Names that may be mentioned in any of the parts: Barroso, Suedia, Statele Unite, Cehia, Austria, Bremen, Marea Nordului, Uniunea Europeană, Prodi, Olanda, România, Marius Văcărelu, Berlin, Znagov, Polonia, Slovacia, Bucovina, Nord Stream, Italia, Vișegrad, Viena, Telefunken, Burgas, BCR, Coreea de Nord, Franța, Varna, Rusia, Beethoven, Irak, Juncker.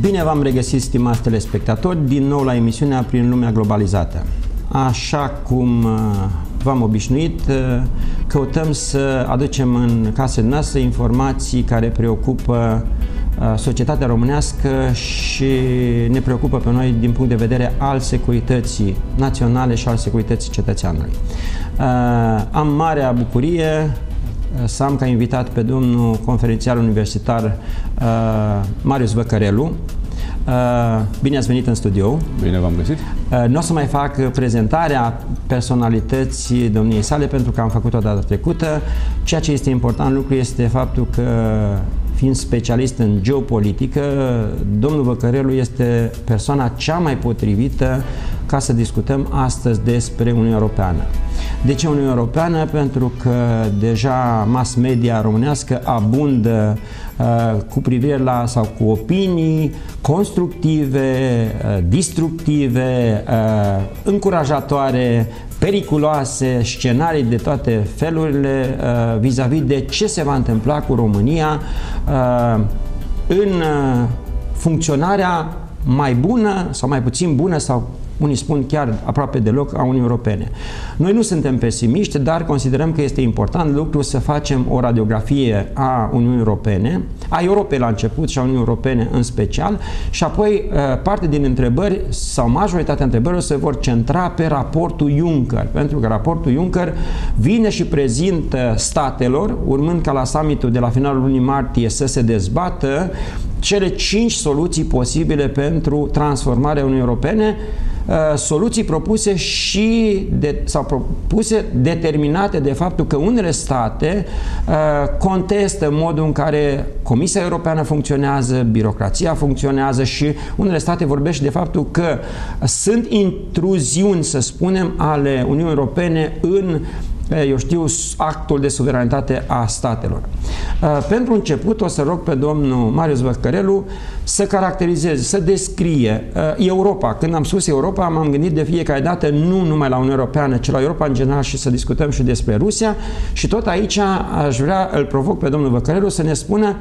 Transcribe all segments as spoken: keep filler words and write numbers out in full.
Bine v-am regăsit, stimați telespectatori, din nou la emisiunea Prin lumea globalizată. Așa cum v-am obișnuit, căutăm să aducem în casele noastre informații care preocupă societatea românească și ne preocupă pe noi din punct de vedere al securității naționale și al securității cetățeanului. Am marea bucurie să am ca invitat pe domnul conferențiar universitar Marius Văcărelu. Bine ați venit în studio. Bine v-am găsit. Nu o să mai fac prezentarea personalității domniei sale, pentru că am făcut-o data trecută. Ceea ce este important lucru este faptul că, fiind specialist în geopolitică, domnul Văcărelu este persoana cea mai potrivită ca să discutăm astăzi despre Uniunea Europeană. De ce Uniunea Europeană? Pentru că deja mass media românească abundă uh, cu privire la sau cu opinii constructive, uh, distructive, uh, încurajatoare, periculoase, scenarii de toate felurile vis-a-vis uh, -vis de ce se va întâmpla cu România uh, în uh, funcționarea mai bună sau mai puțin bună, sau unii spun chiar aproape deloc, a Uniunii Europene. Noi nu suntem pesimiști, dar considerăm că este important lucru să facem o radiografie a Uniunii Europene, a Europei la început și a Uniunii Europene în special, și apoi parte din întrebări sau majoritatea întrebărilor se vor centra pe raportul Juncker, pentru că raportul Juncker vine și prezintă statelor, urmând ca la summitul de la finalul lunii martie să se dezbată cele cinci soluții posibile pentru transformarea Uniunii Europene, soluții propuse și de, sau propuse determinate de faptul că unele state uh, contestă modul în care Comisia Europeană funcționează, birocrația funcționează, și unele state vorbește de faptul că sunt intruziuni, să spunem, ale Uniunii Europene în, eu știu, actul de suveranitate a statelor. Pentru început o să rog pe domnul Marius Văcărelu să caracterizeze, să descrie Europa. Când am spus Europa, m-am gândit de fiecare dată nu numai la Uniunea Europeană, ci la Europa în general, și să discutăm și despre Rusia. Și tot aici aș vrea, îl provoc pe domnul Văcărelu să ne spună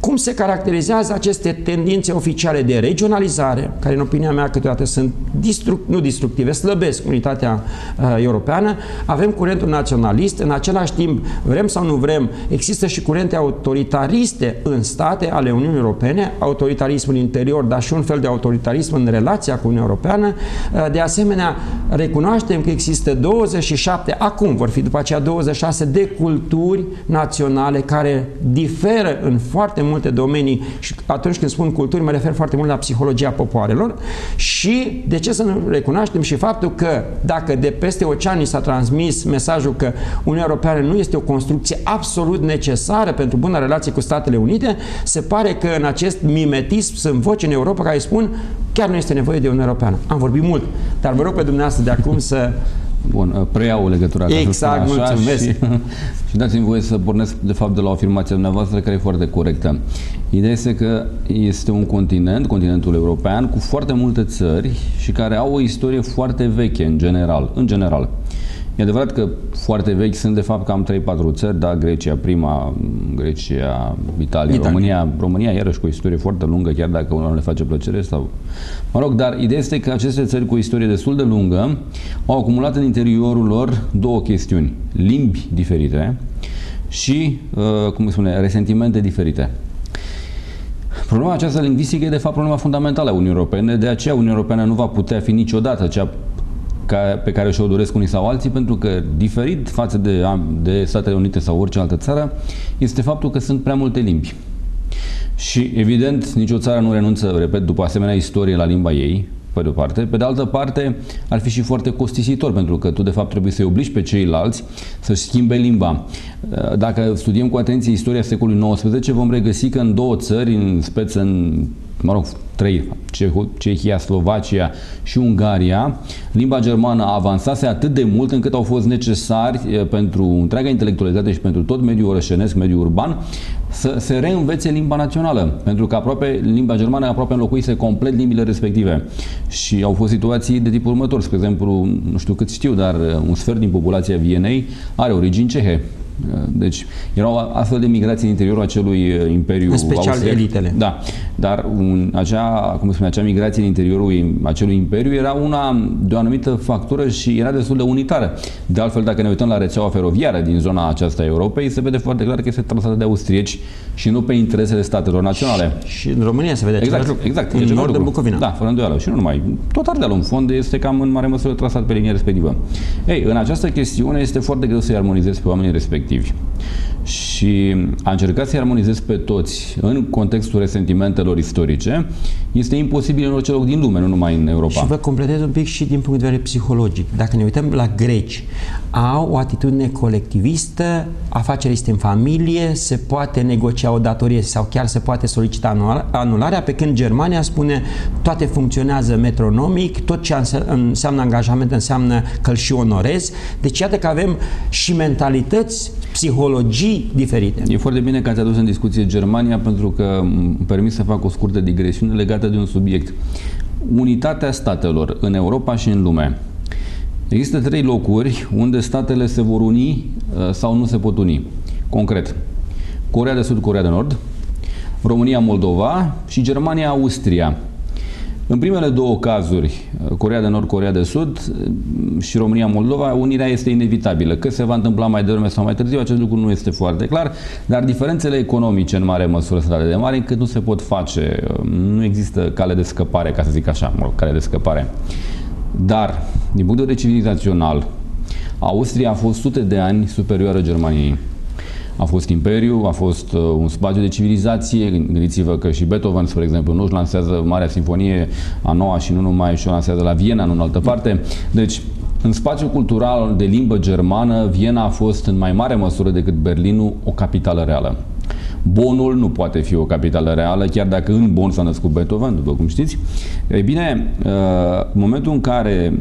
cum se caracterizează aceste tendințe oficiale de regionalizare, care, în opinia mea, câteodată sunt distruct, nu destructive, slăbesc unitatea uh, europeană. Avem curentul naționalist, în același timp, vrem sau nu vrem, există și curente autoritariste în state ale Uniunii Europene, autoritarismul interior, dar și un fel de autoritarism în relația cu Uniunea Europeană. Uh, de asemenea, recunoaștem că există douăzeci și șapte, acum vor fi după aceea douăzeci și șase de culturi naționale care diferă în foarte multe multe domenii, și atunci când spun culturi mă refer foarte mult la psihologia popoarelor. Și de ce să nu recunoaștem și faptul că, dacă de peste oceanii s-a transmis mesajul că Uniunea Europeană nu este o construcție absolut necesară pentru bună relație cu Statele Unite, se pare că în acest mimetism sunt voci în Europa care spun chiar nu este nevoie de Uniunea Europeană. Am vorbit mult, dar vă rog pe dumneavoastră de acum să... Bun, preiau legătura. Exact, mulțumesc. Și, și dați-mi voie să pornesc, de fapt, de la o afirmație dumneavoastră care e foarte corectă. Ideea este că este un continent, continentul european, cu foarte multe țări și care au o istorie foarte veche, în general. În general. E adevărat că foarte vechi sunt, de fapt, cam trei patru țări, da? Grecia prima, Grecia, Italia, Italia. România, România, iarăși cu o istorie foarte lungă, chiar dacă unul nu le face plăcere sau... Mă rog, dar ideea este că aceste țări cu o istorie destul de lungă au acumulat în interiorul lor două chestiuni. Limbi diferite și, cum se spune, resentimente diferite. Problema aceasta lingvistică e, de fapt, problema fundamentală a Uniunii Europene, de aceea Uniunea Europeană nu va putea fi niciodată cea pe care și-o doresc unii sau alții, pentru că, diferit față de, de Statele Unite sau orice altă țară, este faptul că sunt prea multe limbi. Și, evident, nicio țară nu renunță, repet, după asemenea istorie la limba ei, pe de-o parte. Pe de altă parte, ar fi și foarte costisitor, pentru că tu, de fapt, trebuie să-i obligi pe ceilalți să-și schimbe limba. Dacă studiem cu atenție istoria secolului nouăsprezece, vom regăsi că în două țări, în speță, în, mă rog, trei, Cehia, Slovacia și Ungaria, limba germană avansase atât de mult încât au fost necesari pentru întreaga intelectualitate și pentru tot mediul orășenesc, mediul urban, să se reînvețe limba națională, pentru că aproape limba germană aproape înlocuise complet limbile respective. Și au fost situații de tipul următor. Spre exemplu, nu știu cât știu, dar un sfert din populația Vienei are origini cehe. Deci erau astfel de migrații în interiorul acelui imperiu, în special austriac, elitele. Da, dar un, acea, cum spune, acea migrație în interiorul acelui imperiu era una de o anumită factură și era destul de unitară. De altfel, dacă ne uităm la rețeaua feroviară din zona aceasta a Europei, se vede foarte clar că este trasată de austrieci și nu pe interesele statelor naționale. Și, și în România se vede exact, același lucru. Exact, în nord de Bucovina. Da, fără îndoială. Și nu numai. Tot Ardealul, în fond, este cam în mare măsură trasat pe linia respectivă. Ei, în această chestiune este foarte greu să-i armonizezi pe oamenii respectivi. Și a încercat să-i armonizezi pe toți în contextul resentimentelor istorice este imposibil în orice loc din lume, nu numai în Europa. Și vă completez un pic și din punct de vedere psihologic. Dacă ne uităm la greci, au o atitudine colectivistă, afacerea este în familie, se poate negocia o datorie sau chiar se poate solicita anularea, pe când Germania spune toate funcționează metronomic, tot ce înseamnă angajament înseamnă că-l și onorez. Deci iată că avem și mentalități, psihologii diferite. E foarte bine că ați adus în discuție Germania, pentru că îmi permit să fac o scurtă digresiune legată de un subiect. Unitatea statelor în Europa și în lume. Există trei locuri unde statele se vor uni sau nu se pot uni. Concret, Coreea de Sud, Coreea de Nord, România, Moldova și Germania, Austria. În primele două cazuri, Coreea de Nord, Coreea de Sud și România, Moldova, unirea este inevitabilă. Că se va întâmpla mai devreme sau mai târziu, acest lucru nu este foarte clar, dar diferențele economice în mare măsură sunt atât de mari încât nu se pot face, nu există cale de scăpare, ca să zic așa, mă rog, cale de scăpare. Dar, din punct de vedere civilizațional, Austria a fost sute de ani superioară Germaniei. A fost imperiu, a fost un spațiu de civilizație. Gândiți-vă că și Beethoven, spre exemplu, nu își lansează Marea Sinfonie a noua și nu numai, și o lansează la Viena, nu în altă parte. Deci, în spațiul cultural de limbă germană, Viena a fost în mai mare măsură decât Berlinul o capitală reală. Bonnul nu poate fi o capitală reală, chiar dacă în Bonn s-a născut Beethoven, după cum știți. Ei bine, în momentul în care,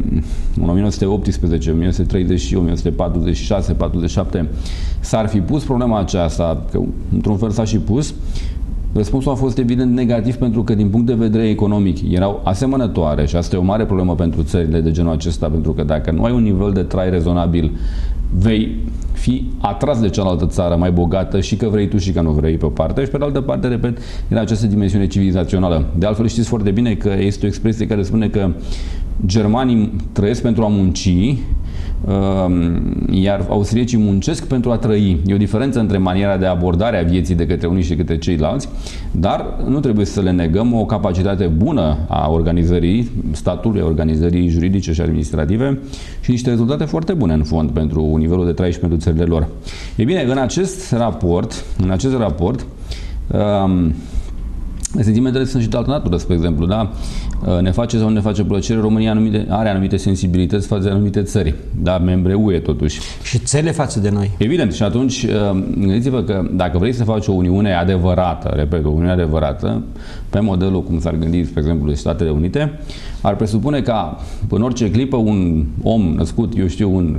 în o mie nouă sute optsprezece, o mie nouă sute treizeci, o mie nouă sute patruzeci și șase, o mie nouă sute patruzeci și șapte, s-ar fi pus problema aceasta, că într-un fel s-a și pus, răspunsul a fost evident negativ, pentru că din punct de vedere economic erau asemănătoare și asta e o mare problemă pentru țările de genul acesta, pentru că dacă nu ai un nivel de trai rezonabil, vei fi atras de cealaltă țară mai bogată și că vrei tu și că nu vrei pe o parte și pe de altă parte, repet, era această dimensiune civilizațională. De altfel știți foarte bine că este o expresie care spune că germanii trăiesc pentru a munci, iar austriecii muncesc pentru a trăi. E o diferență între maniera de abordare a vieții de către unii și de către ceilalți, dar nu trebuie să le negăm o capacitate bună a organizării statului, a organizării juridice și administrative și niște rezultate foarte bune în fond pentru nivelul de trai și pentru țările lor. E bine, în acest raport, în acest raport um, sentimentele sunt și de altă natură, spre exemplu, da? Ne face sau nu ne face plăcere, România anumite, are anumite sensibilități față de anumite țări, da, membre U E totuși. Și țările față de noi. Evident, și atunci gândiți-vă că dacă vrei să faci o uniune adevărată, repet, o uniune adevărată, pe modelul cum s-ar gândi, spre exemplu, de Statele Unite, ar presupune ca în orice clipă un om născut, eu știu, un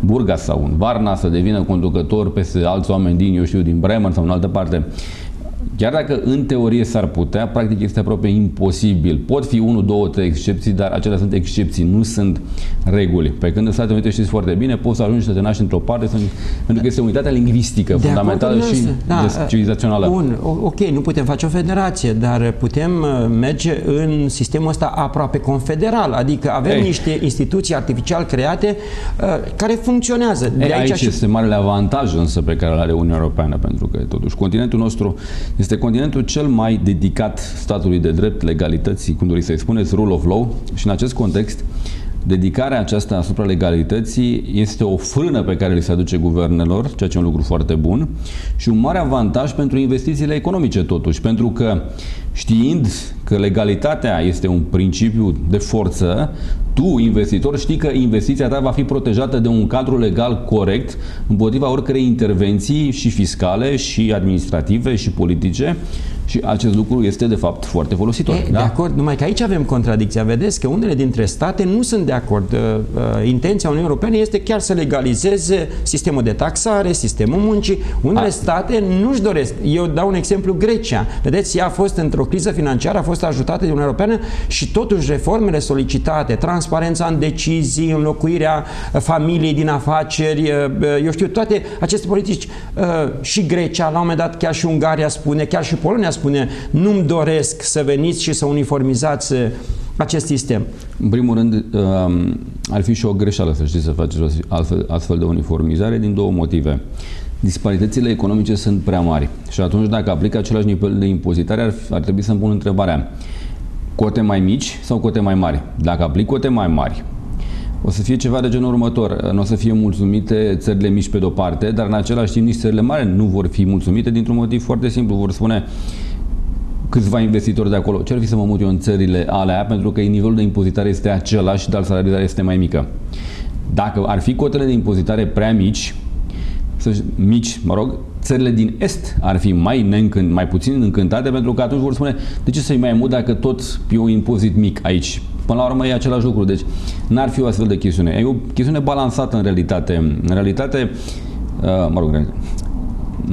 Burgas sau un Varna să devină conducător peste alți oameni din, eu știu, din Bremen sau în altă parte. Chiar dacă în teorie s-ar putea, practic este aproape imposibil. Pot fi unu, două, trei excepții, dar acelea sunt excepții, nu sunt reguli. Pe când în Statele Unite, știți foarte bine, poți să ajungi să te naști într-o parte, pentru că este unitatea lingvistică de fundamentală și da, civilizațională. Bun, ok, nu putem face o federație, dar putem merge în sistemul ăsta aproape confederal, adică avem Ei. niște instituții artificial create care funcționează. De Ei, aici aici și... este marele avantaj însă pe care îl are Uniunea Europeană, pentru că totuși continentul nostru este continentul cel mai dedicat statului de drept, legalității, cum doriți să-i spuneți, rule of law, și în acest context dedicarea aceasta asupra legalității este o frână pe care li se aduce guvernelor, ceea ce e un lucru foarte bun și un mare avantaj pentru investițiile economice totuși, pentru că știind că legalitatea este un principiu de forță, tu, investitor, știi că investiția ta va fi protejată de un cadru legal corect împotriva oricărei intervenții și fiscale, și administrative, și politice Și acest lucru este, de fapt, foarte folositor. E, da? De acord, numai că aici avem contradicția. Vedeți că unele dintre state nu sunt de acord. Intenția Uniunii Europene este chiar să legalizeze sistemul de taxare, sistemul muncii. Unele a... state nu-și doresc. Eu dau un exemplu, Grecia. Vedeți, ea a fost într-o criză financiară, a fost ajutată de Uniunea Europeană și totuși reformele solicitate, transparența în decizii, înlocuirea familiei din afaceri, eu știu, toate aceste politici. Și Grecia, la un moment dat, chiar și Ungaria spune, chiar și Polonia spune, nu-mi doresc să veniți și să uniformizați acest sistem. În primul rând, ar fi și o greșeală, să știți, să faceți astfel, astfel de uniformizare din două motive. Disparitățile economice sunt prea mari și atunci, dacă aplică același nivel de impozitare, ar, ar trebui să-mi pun întrebarea: cote mai mici sau cote mai mari? Dacă aplic cote mai mari, o să fie ceva de genul următor. Nu o să fie mulțumite țările mici pe de-o parte, dar în același timp nici țările mari nu vor fi mulțumite dintr-un motiv foarte simplu. Vor spune câțiva investitori de acolo: ce ar fi să mă mut eu în țările alea, pentru că nivelul de impozitare este același, dar salarizarea este mai mică. Dacă ar fi cotele de impozitare prea mici, mici, mă rog, țările din Est ar fi mai, neîncânt, mai puțin încântate, pentru că atunci vor spune: de ce să-i mai mut dacă tot e un impozit mic aici? Până la urmă e același lucru, deci n-ar fi o astfel de chestiune. E o chestiune balansată în realitate. În realitate, mă rog,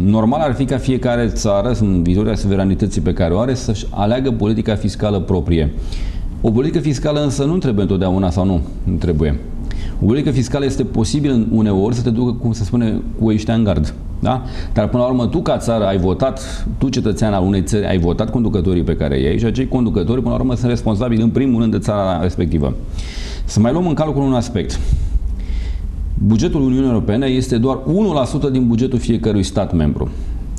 normal ar fi ca fiecare țară, în vizioarea suveranității pe care o are, să-și aleagă politica fiscală proprie. O politică fiscală însă nu trebuie întotdeauna, sau nu, nu trebuie. O politică fiscală este posibil uneori să te ducă, cum se spune, cu ești în gard. Da? Dar până la urmă tu ca țară ai votat, tu cetățean al unei țări, ai votat conducătorii pe care i-ai și acei conducători până la urmă sunt responsabili în primul rând de țara respectivă. Să mai luăm în calcul un aspect. Bugetul Uniunii Europene este doar unu la sută din bugetul fiecărui stat membru.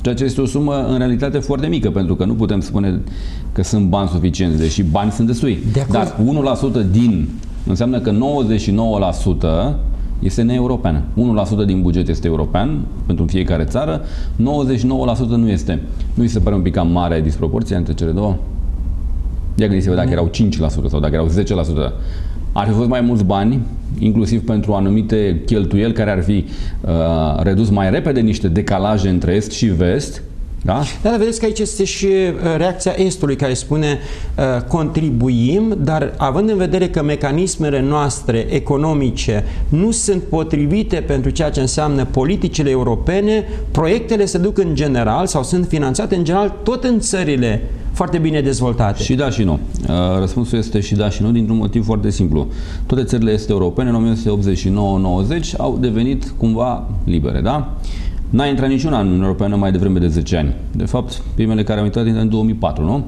Ceea ce este o sumă în realitate foarte mică, pentru că nu putem spune că sunt bani suficienți, deși bani sunt destui. De Dar unu la sută din înseamnă că nouăzeci și nouă la sută este neeuropeană. unu la sută din buget este european pentru fiecare țară, nouăzeci și nouă la sută nu este. Nu vi se pare un pic cam mare disproporția între cele două? Ia gândiți-vă dacă erau cinci la sută sau dacă erau zece la sută. Ar fi fost mai mulți bani, inclusiv pentru anumite cheltuieli care ar fi uh, redus mai repede niște decalaje între Est și Vest. Da? Dar vedeți că aici este și reacția Estului, care spune uh, contribuim, dar având în vedere că mecanismele noastre economice nu sunt potrivite pentru ceea ce înseamnă politicile europene, proiectele se duc în general sau sunt finanțate în general tot în țările foarte bine dezvoltate. Și da și nu. Răspunsul este și da și nu, dintr-un motiv foarte simplu. Toate țările este europene în o mie nouă sute optzeci și nouă nouăzeci au devenit cumva libere, da? N-a intrat niciuna în Uniunea Europeană mai devreme de zece ani. De fapt, primele care au intrat în două mii patru, nu?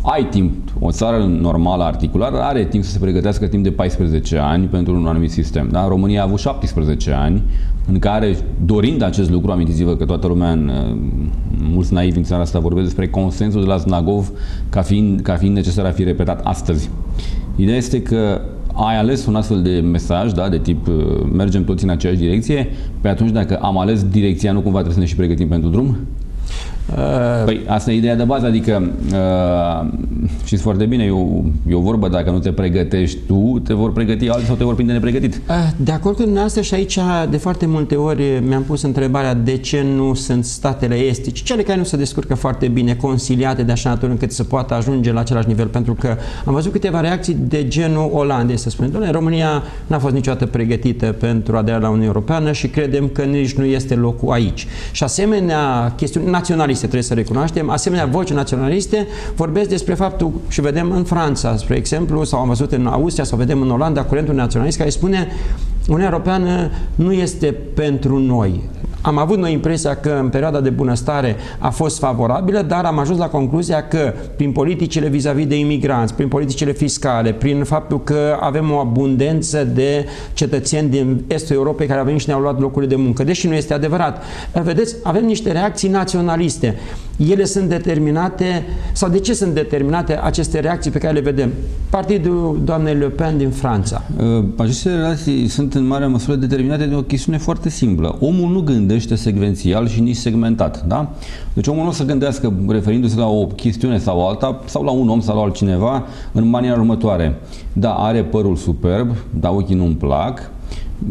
Ai timp, o țară normală, articulară, are timp să se pregătească timp de paisprezece ani pentru un anumit sistem. Da? România a avut șaptesprezece ani în care, dorind acest lucru, amintiți-vă că toată lumea, în, mulți naivi în țara asta, vorbesc despre consensul de la Znagov ca fiind, ca fiind necesar a fi repetat astăzi. Ideea este că ai ales un astfel de mesaj, da, de tip mergem toți în aceeași direcție, pe atunci dacă am ales direcția, nu cumva trebuie să ne și pregătim pentru drum? Păi asta e ideea de bază, adică uh, știți foarte bine, e o, e o vorbă, dacă nu te pregătești tu, te vor pregăti alții sau te vor prinde nepregătit. De acord cu dumneavoastră, și aici de foarte multe ori mi-am pus întrebarea de ce nu sunt statele estice, cele care nu se descurcă foarte bine, conciliate de așa natură încât să poată ajunge la același nivel, pentru că am văzut câteva reacții de genul Olandei, să spunem: doamne, România n-a fost niciodată pregătită pentru aderarea la Uniunea Europeană și credem că nici nu este locul aici. Și asemenea chestiuni naționaliste, trebuie să recunoaștem, asemenea voci naționaliste vorbesc despre faptul, și vedem în Franța, spre exemplu, sau am văzut în Austria, sau vedem în Olanda, curentul naționalist care spune: Uniunea Europeană nu este pentru noi. Am avut noi impresia că în perioada de bunăstare a fost favorabilă, dar am ajuns la concluzia că prin politicile vis-a-vis de imigranți, prin politicile fiscale, prin faptul că avem o abundență de cetățeni din Estul Europei care au venit și ne-au luat locurile de muncă, deși nu este adevărat. Vedeți, avem niște reacții naționaliste. Ele sunt determinate, sau de ce sunt determinate aceste reacții pe care le vedem? Partidul doamnei Le Pen din Franța. Aceste relații sunt în mare măsură determinate de o chestiune foarte simplă. Omul nu gândește secvențial și nici segmentat. Da? Deci omul nu o să gândească, referindu-se la o chestiune sau alta, sau la un om sau la altcineva, în maniera următoare: da, are părul superb, da, ochii nu-mi plac,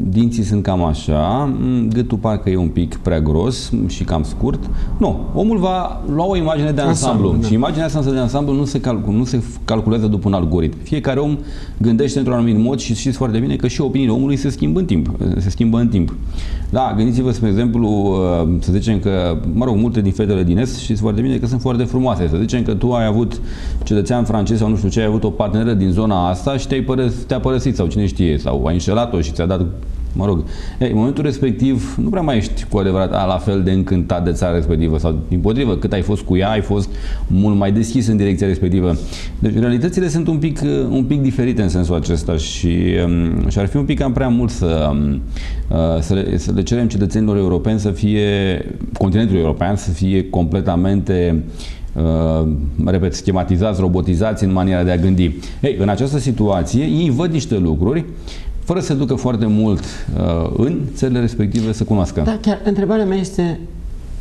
dinții sunt cam așa, gâtul parcă e un pic prea gros și cam scurt. Nu, omul va lua o imagine de ansamblu. Ansamblu, și imaginea asta de ansamblu nu se, calcul, nu se calculează după un algoritm. Fiecare om gândește într-un anumit mod și știți foarte bine că și opiniile omului se schimbă în timp. Se schimbă în timp. Da, gândiți-vă, spre exemplu, să zicem că, mă rog, multe din fetele din Est știți foarte bine că sunt foarte frumoase. Să zicem că tu ai avut cetățean francez sau nu știu ce, ai avut o parteneră din zona asta și te-ai părăs, te-a părăsit sau cine știe, sau ai înșelat-o și ți-a dat, mă rog, ei, în momentul respectiv nu prea mai ești cu adevărat a, la fel de încântat de țara respectivă sau dimpotrivă, cât ai fost cu ea, ai fost mult mai deschis în direcția respectivă. Deci realitățile sunt un pic, un pic diferite în sensul acesta și, și ar fi un pic cam prea mult să, să, le, să le cerem cetățenilor europeni să fie, continentul european să fie completamente Uh, repet, schematizați, robotizați în maniera de a gândi. Ei, în această situație, ei văd niște lucruri fără să se ducă foarte mult uh, în țările respective să cunoască. Da, chiar întrebarea mea este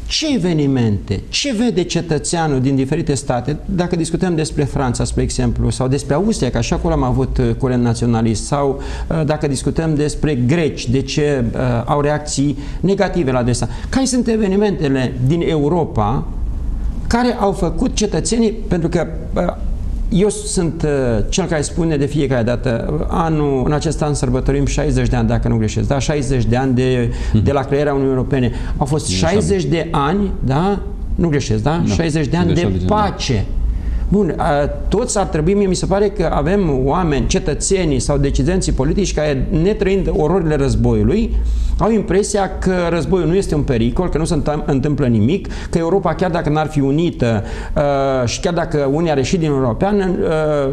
ce evenimente, ce vede cetățeanul din diferite state, dacă discutăm despre Franța, spre exemplu, sau despre Austria, că așa acolo am avut curent naționalist, sau dacă discutăm despre greci, de ce uh, au reacții negative la adresa. Care sunt evenimentele din Europa care au făcut cetățenii, pentru că eu sunt cel care spune de fiecare dată, anul, în acest an sărbătorim șaizeci de ani, dacă nu greșesc, da? șaizeci de ani de, de la crearea Uniunii Europene. Au fost șaizeci de ani, da? Nu greșesc, da? No. șaizeci de ani de pace. Bun, toți ar trebui, mie mi se pare că avem oameni, cetățenii sau decidenții politici care, netrăind ororile războiului, au impresia că războiul nu este un pericol, că nu se întâmplă nimic, că Europa, chiar dacă n-ar fi unită și chiar dacă unii ar ieși din Europeană,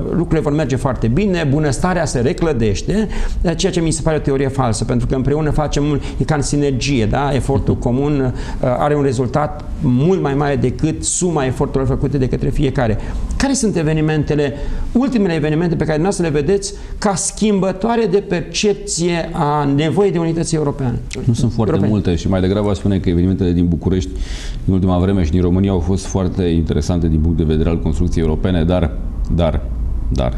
lucrurile vor merge foarte bine, bunăstarea se reclădește, ceea ce mi se pare o teorie falsă, pentru că împreună facem, e ca în sinergie, da? Efortul comun are un rezultat mult mai mare decât suma eforturilor făcute de către fiecare. Care sunt evenimentele, ultimele evenimente pe care dumneavoastră le vedeți ca schimbătoare de percepție a nevoii de unității europene? Nu sunt foarte europene. multe și mai degrabă aș spune că evenimentele din București în ultima vreme și din România au fost foarte interesante din punct de vedere al construcției europene, dar, dar, dar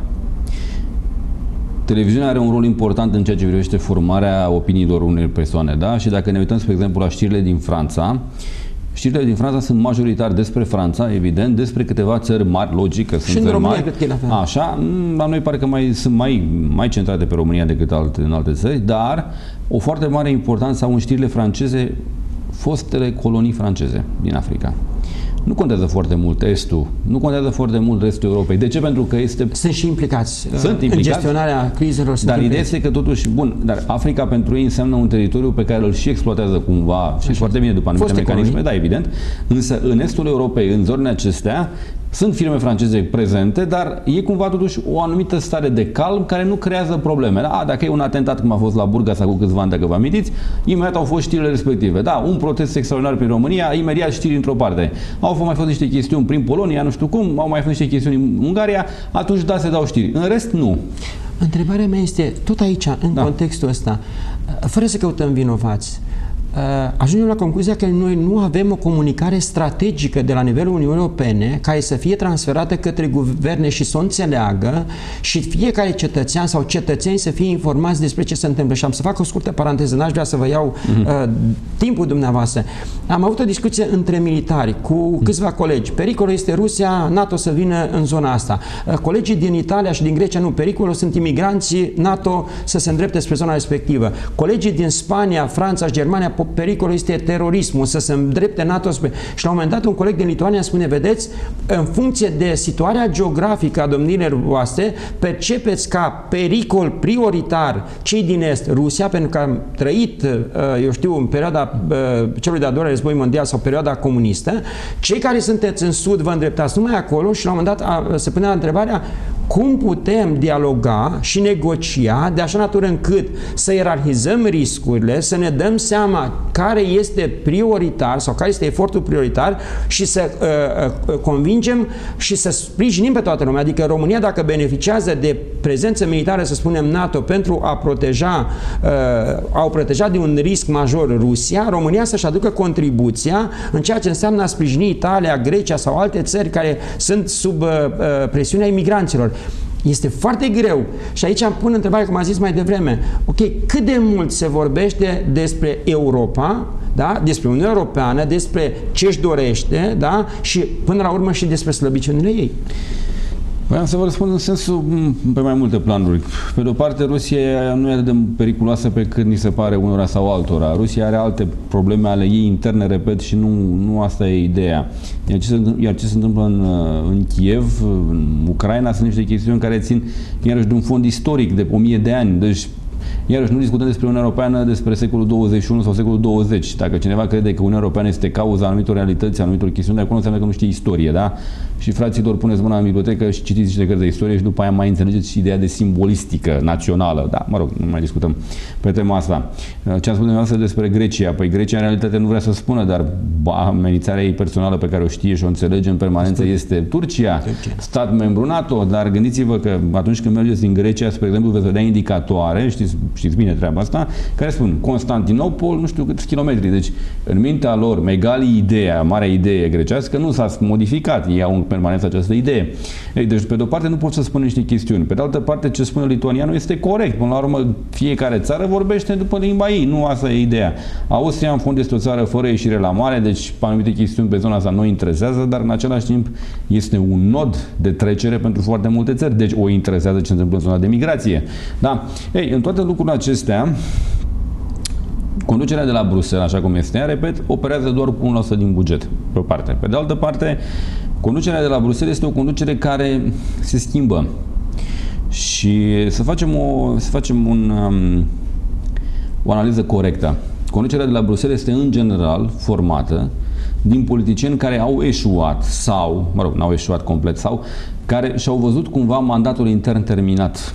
televiziunea are un rol important în ceea ce privește formarea opiniilor unei persoane, da? Și dacă ne uităm, spre exemplu, la știrile din Franța, știrile din Franța sunt majoritar despre Franța, evident, despre câteva țări mari, logic, că sunt țări mari. Așa, la noi parcă mai, sunt mai, mai centrate pe România decât alte, în alte țări, dar o foarte mare importanță au în știrile franceze fostele colonii franceze din Africa. Nu contează foarte mult Estul, nu contează foarte mult restul Europei. De ce? Pentru că este... Sunt și implicați sunt implicați, în gestionarea crizelor. Dar ideea este că totuși, bun, dar Africa pentru ei înseamnă un teritoriu pe care îl și exploatează cumva, și foarte bine după anumite mecanisme, da, evident, însă în Estul Europei, în zonele acestea, sunt firme franceze prezente, dar e cumva totuși o anumită stare de calm care nu creează probleme. Da? Dacă e un atentat, cum a fost la Burgas acum câțiva ani, dacă vă amintiți, imediat au fost știrile respective. Da, un protest extraordinar prin România, imediat știri într-o parte. Au mai fost niște chestiuni prin Polonia, nu știu cum, au mai fost niște chestiuni în Ungaria, atunci da, se dau știri. În rest, nu. Întrebarea mea este, tot aici, în da. contextul ăsta, fără să căutăm vinovați, ajungem la concluzia că noi nu avem o comunicare strategică de la nivelul Uniunii Europene care să fie transferată către guverne și să o înțeleagă și fiecare cetățean sau cetățeni să fie informați despre ce se întâmplă. Și am să fac o scurtă paranteză, n-aș vrea să vă iau uh, timpul dumneavoastră. Am avut o discuție între militari cu câțiva colegi. Pericolul este Rusia, NATO să vină în zona asta. Colegii din Italia și din Grecia, nu, pericolul sunt imigranții, NATO să se îndrepte spre zona respectivă. Colegii din Spania, Franța și Germania, pericolul este terorismul, să se îndrepte NATO spre... Și la un moment dat un coleg din Lituania spune, vedeți, în funcție de situația geografică a domnilor voastre, percepeți ca pericol prioritar cei din Est, Rusia, pentru că am trăit, eu știu, în perioada celui de-a doilea război mondial sau perioada comunistă, cei care sunteți în Sud vă îndreptați numai acolo și la un moment dat se punea întrebarea cum putem dialoga și negocia de așa natură încât să ierarhizăm riscurile, să ne dăm seama care este prioritar sau care este efortul prioritar și să uh, uh, convingem și să sprijinim pe toată lumea. Adică România, dacă beneficiază de prezență militară, să spunem NATO, pentru a proteja, uh, au proteja de un risc major Rusia, România să-și aducă contribuția în ceea ce înseamnă a sprijini Italia, Grecia sau alte țări care sunt sub uh, presiunea imigranților. Este foarte greu. Și aici am pun întrebarea, cum am zis mai devreme, ok, cât de mult se vorbește despre Europa, da? Despre Uniunea Europeană, despre ce își dorește, da? Și până la urmă și despre slăbiciunile ei. Vreau să vă răspund în sensul pe mai multe planuri. Pe de o parte, Rusia nu e atât de periculoasă pe cât ni se pare unora sau altora. Rusia are alte probleme ale ei interne, repet, și nu, nu asta e ideea. Iar ce se, iar ce se întâmplă în, în Kiev, în Ucraina, sunt niște chestiuni care țin iarăși de un fond istoric de o mie de ani. Deci, iarăși, nu discutăm despre Uniunea Europeană, despre secolul douăzeci și unu sau secolul douăzeci. Dacă cineva crede că Uniunea Europeană este cauza anumitor realități, anumitor chestiuni, de acolo înseamnă că nu știe istorie, da? Și, fraților, puneți mâna în bibliotecă și citiți niște cărți de istorie și după aia mai înțelegeți și ideea de simbolistică națională. Da, mă rog, nu mai discutăm pe tema asta. Ce am spus dumneavoastră despre Grecia? Păi Grecia, în realitate, nu vrea să spună, dar amenințarea ei personală pe care o știe și o înțelege în permanență este Turcia, stat membru NATO, dar gândiți-vă că atunci când mergeți în Grecia, spre exemplu, veți vedea indicatoare, știți, știți bine treaba asta, care spun Constantinopol, nu știu câți kilometri. Deci, în mintea lor, megalii ideea, marea idee grecească, nu s-a modificat. Ei au în permanență această idee. Ei, deci, pe de-o parte, nu pot să spun niște chestiuni. Pe de altă parte, ce spune lituanianul este corect. Până la urmă, fiecare țară vorbește după limba ei. Nu asta e ideea. Austria, în fond, este o țară fără ieșire la mare, deci anumite chestiuni pe zona asta nu interesează, dar în același timp este un nod de trecere pentru foarte multe țări. Deci, o interesează ce se întâmplă în zona de migrație. Da? Ei, în toate lucrurile acestea, conducerea de la Bruxelles, așa cum este, repet, operează doar cu un la sută din buget, pe o parte. Pe de altă parte, conducerea de la Bruxelles este o conducere care se schimbă. Și să facem o, să facem un, um, o analiză corectă. Conducerea de la Bruxelles este, în general, formată din politicieni care au eșuat sau, mă rog, n-au eșuat complet, sau care și-au văzut cumva mandatul intern terminat.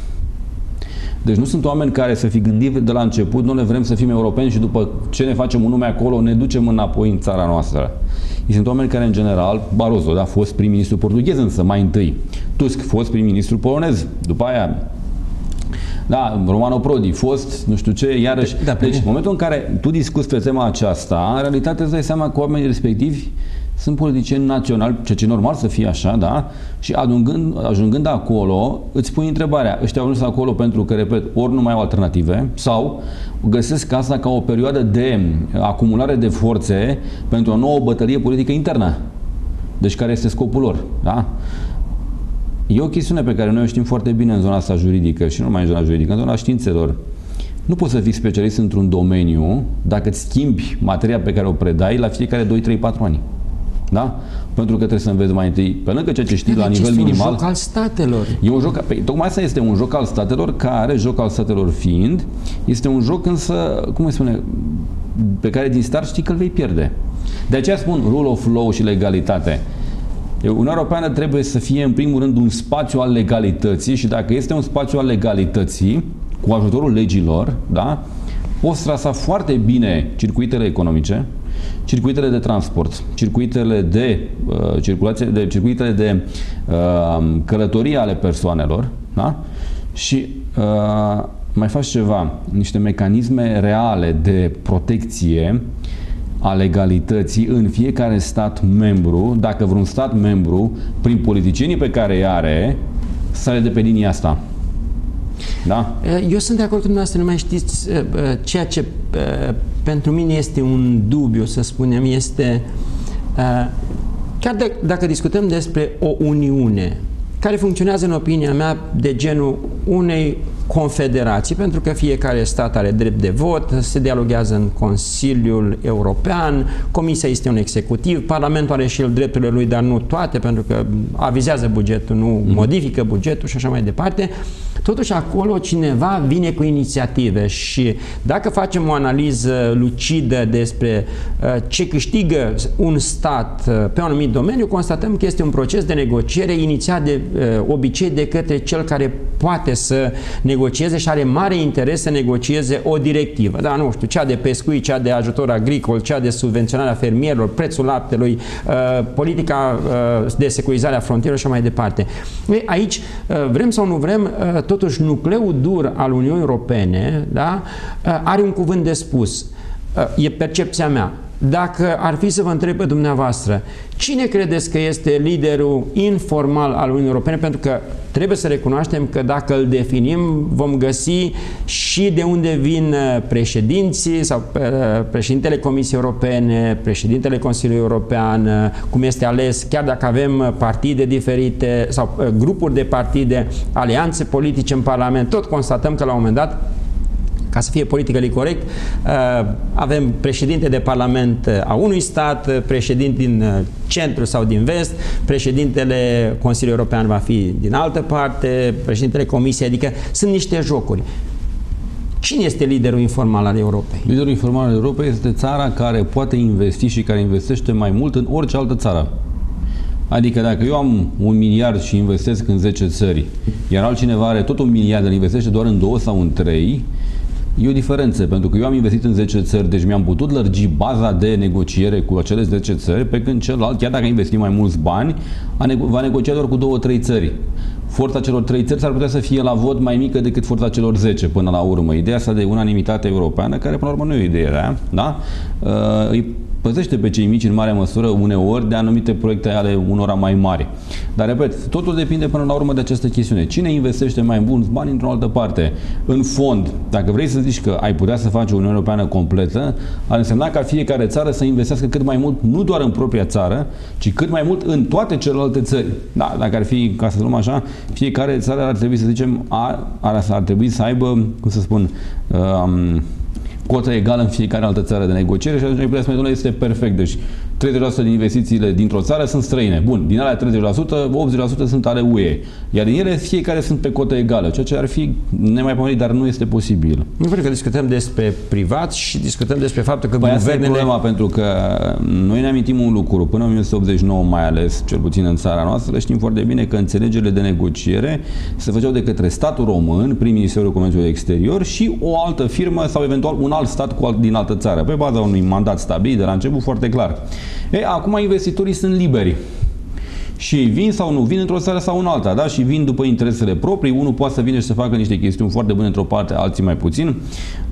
Deci nu sunt oameni care să fi gândit de la început, nu ne vrem să fim europeni și după ce ne facem un nume acolo, ne ducem înapoi în țara noastră. Sunt oameni care, în general, Barroso, da, fost prim-ministru portughez, însă mai întâi. Tusk, fost prim-ministru polonez, după aia, da, Romano Prodi, fost, nu știu ce, iarăși. Da, deci, în momentul în care tu discuți pe tema aceasta, în realitate îți dai seama că oamenii respectivi sunt politicieni naționali, ceea ce e normal să fie așa, da? Și adungând, ajungând acolo, îți pui întrebarea. Ăștia au ajuns acolo pentru că, repet, ori nu mai au alternative, sau găsesc asta ca o perioadă de acumulare de forțe pentru o nouă bătălie politică internă. Deci care este scopul lor, da? E o chestiune pe care noi o știm foarte bine în zona asta juridică și nu numai în zona juridică, în zona științelor. Nu poți să fii specialist într-un domeniu dacă îți schimbi materia pe care o predai la fiecare doi, trei, patru ani. Da? Pentru că trebuie să înveți mai întâi, pe lângă ceea ce știi la nivel minimal. Este un joc al statelor. E un joc, pe, tocmai asta este un joc al statelor, care, joc al statelor fiind, este un joc însă, cum îi spune, pe care din start știi că îl vei pierde. De aceea spun rule of law și legalitate. Uniunea Europeană trebuie să fie în primul rând un spațiu al legalității și dacă este un spațiu al legalității, cu ajutorul legilor, da, poți trasa foarte bine circuitele economice, circuitele de transport, circuitele de uh, circulație, de circuitele de uh, călătorie ale persoanelor, da? Și uh, mai faci ceva, niște mecanisme reale de protecție a legalității în fiecare stat membru, dacă vreun stat membru, prin politicienii pe care îi are, sare de pe linia asta. Da? Eu sunt de acord cu dumneavoastră, nu mai știți ceea ce pentru mine este un dubiu, să spunem, este chiar de, dacă discutăm despre o uniune care funcționează, în opinia mea, de genul unei confederații, pentru că fiecare stat are drept de vot, se dialogează în Consiliul European, Comisia este un executiv, Parlamentul are și el drepturile lui, dar nu toate, pentru că avizează bugetul, nu modifică bugetul și așa mai departe. Totuși, acolo cineva vine cu inițiative și dacă facem o analiză lucidă despre ce câștigă un stat pe un anumit domeniu, constatăm că este un proces de negociere inițiat de obicei de către cel care poate să negocieze și are mare interes să negocieze o directivă. Da, nu știu, cea de pescuit, cea de ajutor agricol, cea de subvenționarea fermierilor, prețul laptelui, politica de securizare a frontierelor și mai departe. Aici, vrem sau nu vrem, totuși, nucleul dur al Uniunii Europene, da, are un cuvânt de spus. E percepția mea. Dacă ar fi să vă întreb pe dumneavoastră, cine credeți că este liderul informal al Uniunii Europene? Pentru că trebuie să recunoaștem că dacă îl definim, vom găsi și de unde vin președinții sau președintele Comisiei Europene, președintele Consiliului European, cum este ales, chiar dacă avem partide diferite sau grupuri de partide, alianțe politice în Parlament, tot constatăm că la un moment dat, ca să fie politically corect, avem președinte de Parlament a unui stat, președinte din centru sau din vest, președintele Consiliului European va fi din altă parte, președintele Comisiei, adică sunt niște jocuri. Cine este liderul informal al Europei? Liderul informal al Europei este țara care poate investi și care investește mai mult în orice altă țară. Adică dacă eu am un miliard și investesc în zece țări, iar altcineva are tot un miliard, dar investește doar în două sau în trei, e o diferență, pentru că eu am investit în zece țări, deci mi-am putut lărgi baza de negociere cu acele zece țări, pe când celălalt, chiar dacă a investit mai mulți bani, va negocia doar cu două-trei țări. Forța celor trei țări s-ar putea să fie la vot mai mică decât forța celor zece până la urmă. Ideea asta de unanimitate europeană, care până la urmă nu e o idee rea, da? Îi păzește pe cei mici în mare măsură uneori de anumite proiecte ale unora mai mari. Dar, repet, totul depinde până la urmă de această chestiune. Cine investește mai mulți bani într-o altă parte? În fond, dacă vrei să zici că ai putea să faci o Uniune Europeană completă, ar însemna ca fiecare țară să investească cât mai mult, nu doar în propria țară, ci cât mai mult în toate celelalte țări. Da, dacă ar fi, ca să luăm așa, fiecare țară ar trebui să zicem, ar, ar, ar trebui să aibă, cum să spun, um, cota egală în fiecare altă țară de negociere și atunci ai putea spune, este perfect. Deci treizeci la sută din investițiile dintr-o țară sunt străine. Bun, din alea treizeci la sută, optzeci la sută sunt ale U E. Iar din ele fiecare sunt pe cotă egală, ceea ce ar fi nemaipomenit, dar nu este posibil. Nu cred că discutăm despre privat și discutăm despre faptul că guvernele... Asta e problema, pentru că noi ne amintim un lucru. Până în o mie nouă sute optzeci și nouă, mai ales, cel puțin în țara noastră, știm foarte bine că înțelegerile de negociere se făceau de către statul român, prin Ministerul Comerțului Exterior și o altă firmă sau eventual un alt stat cu alt, din altă țară, pe baza unui mandat stabilit de la început foarte clar. Ei, acum investitorii sunt liberi și ei vin sau nu vin într-o țară sau în alta, da? Și vin după interesele proprii, unul poate să vină și să facă niște chestiuni foarte bune într-o parte, alții mai puțin.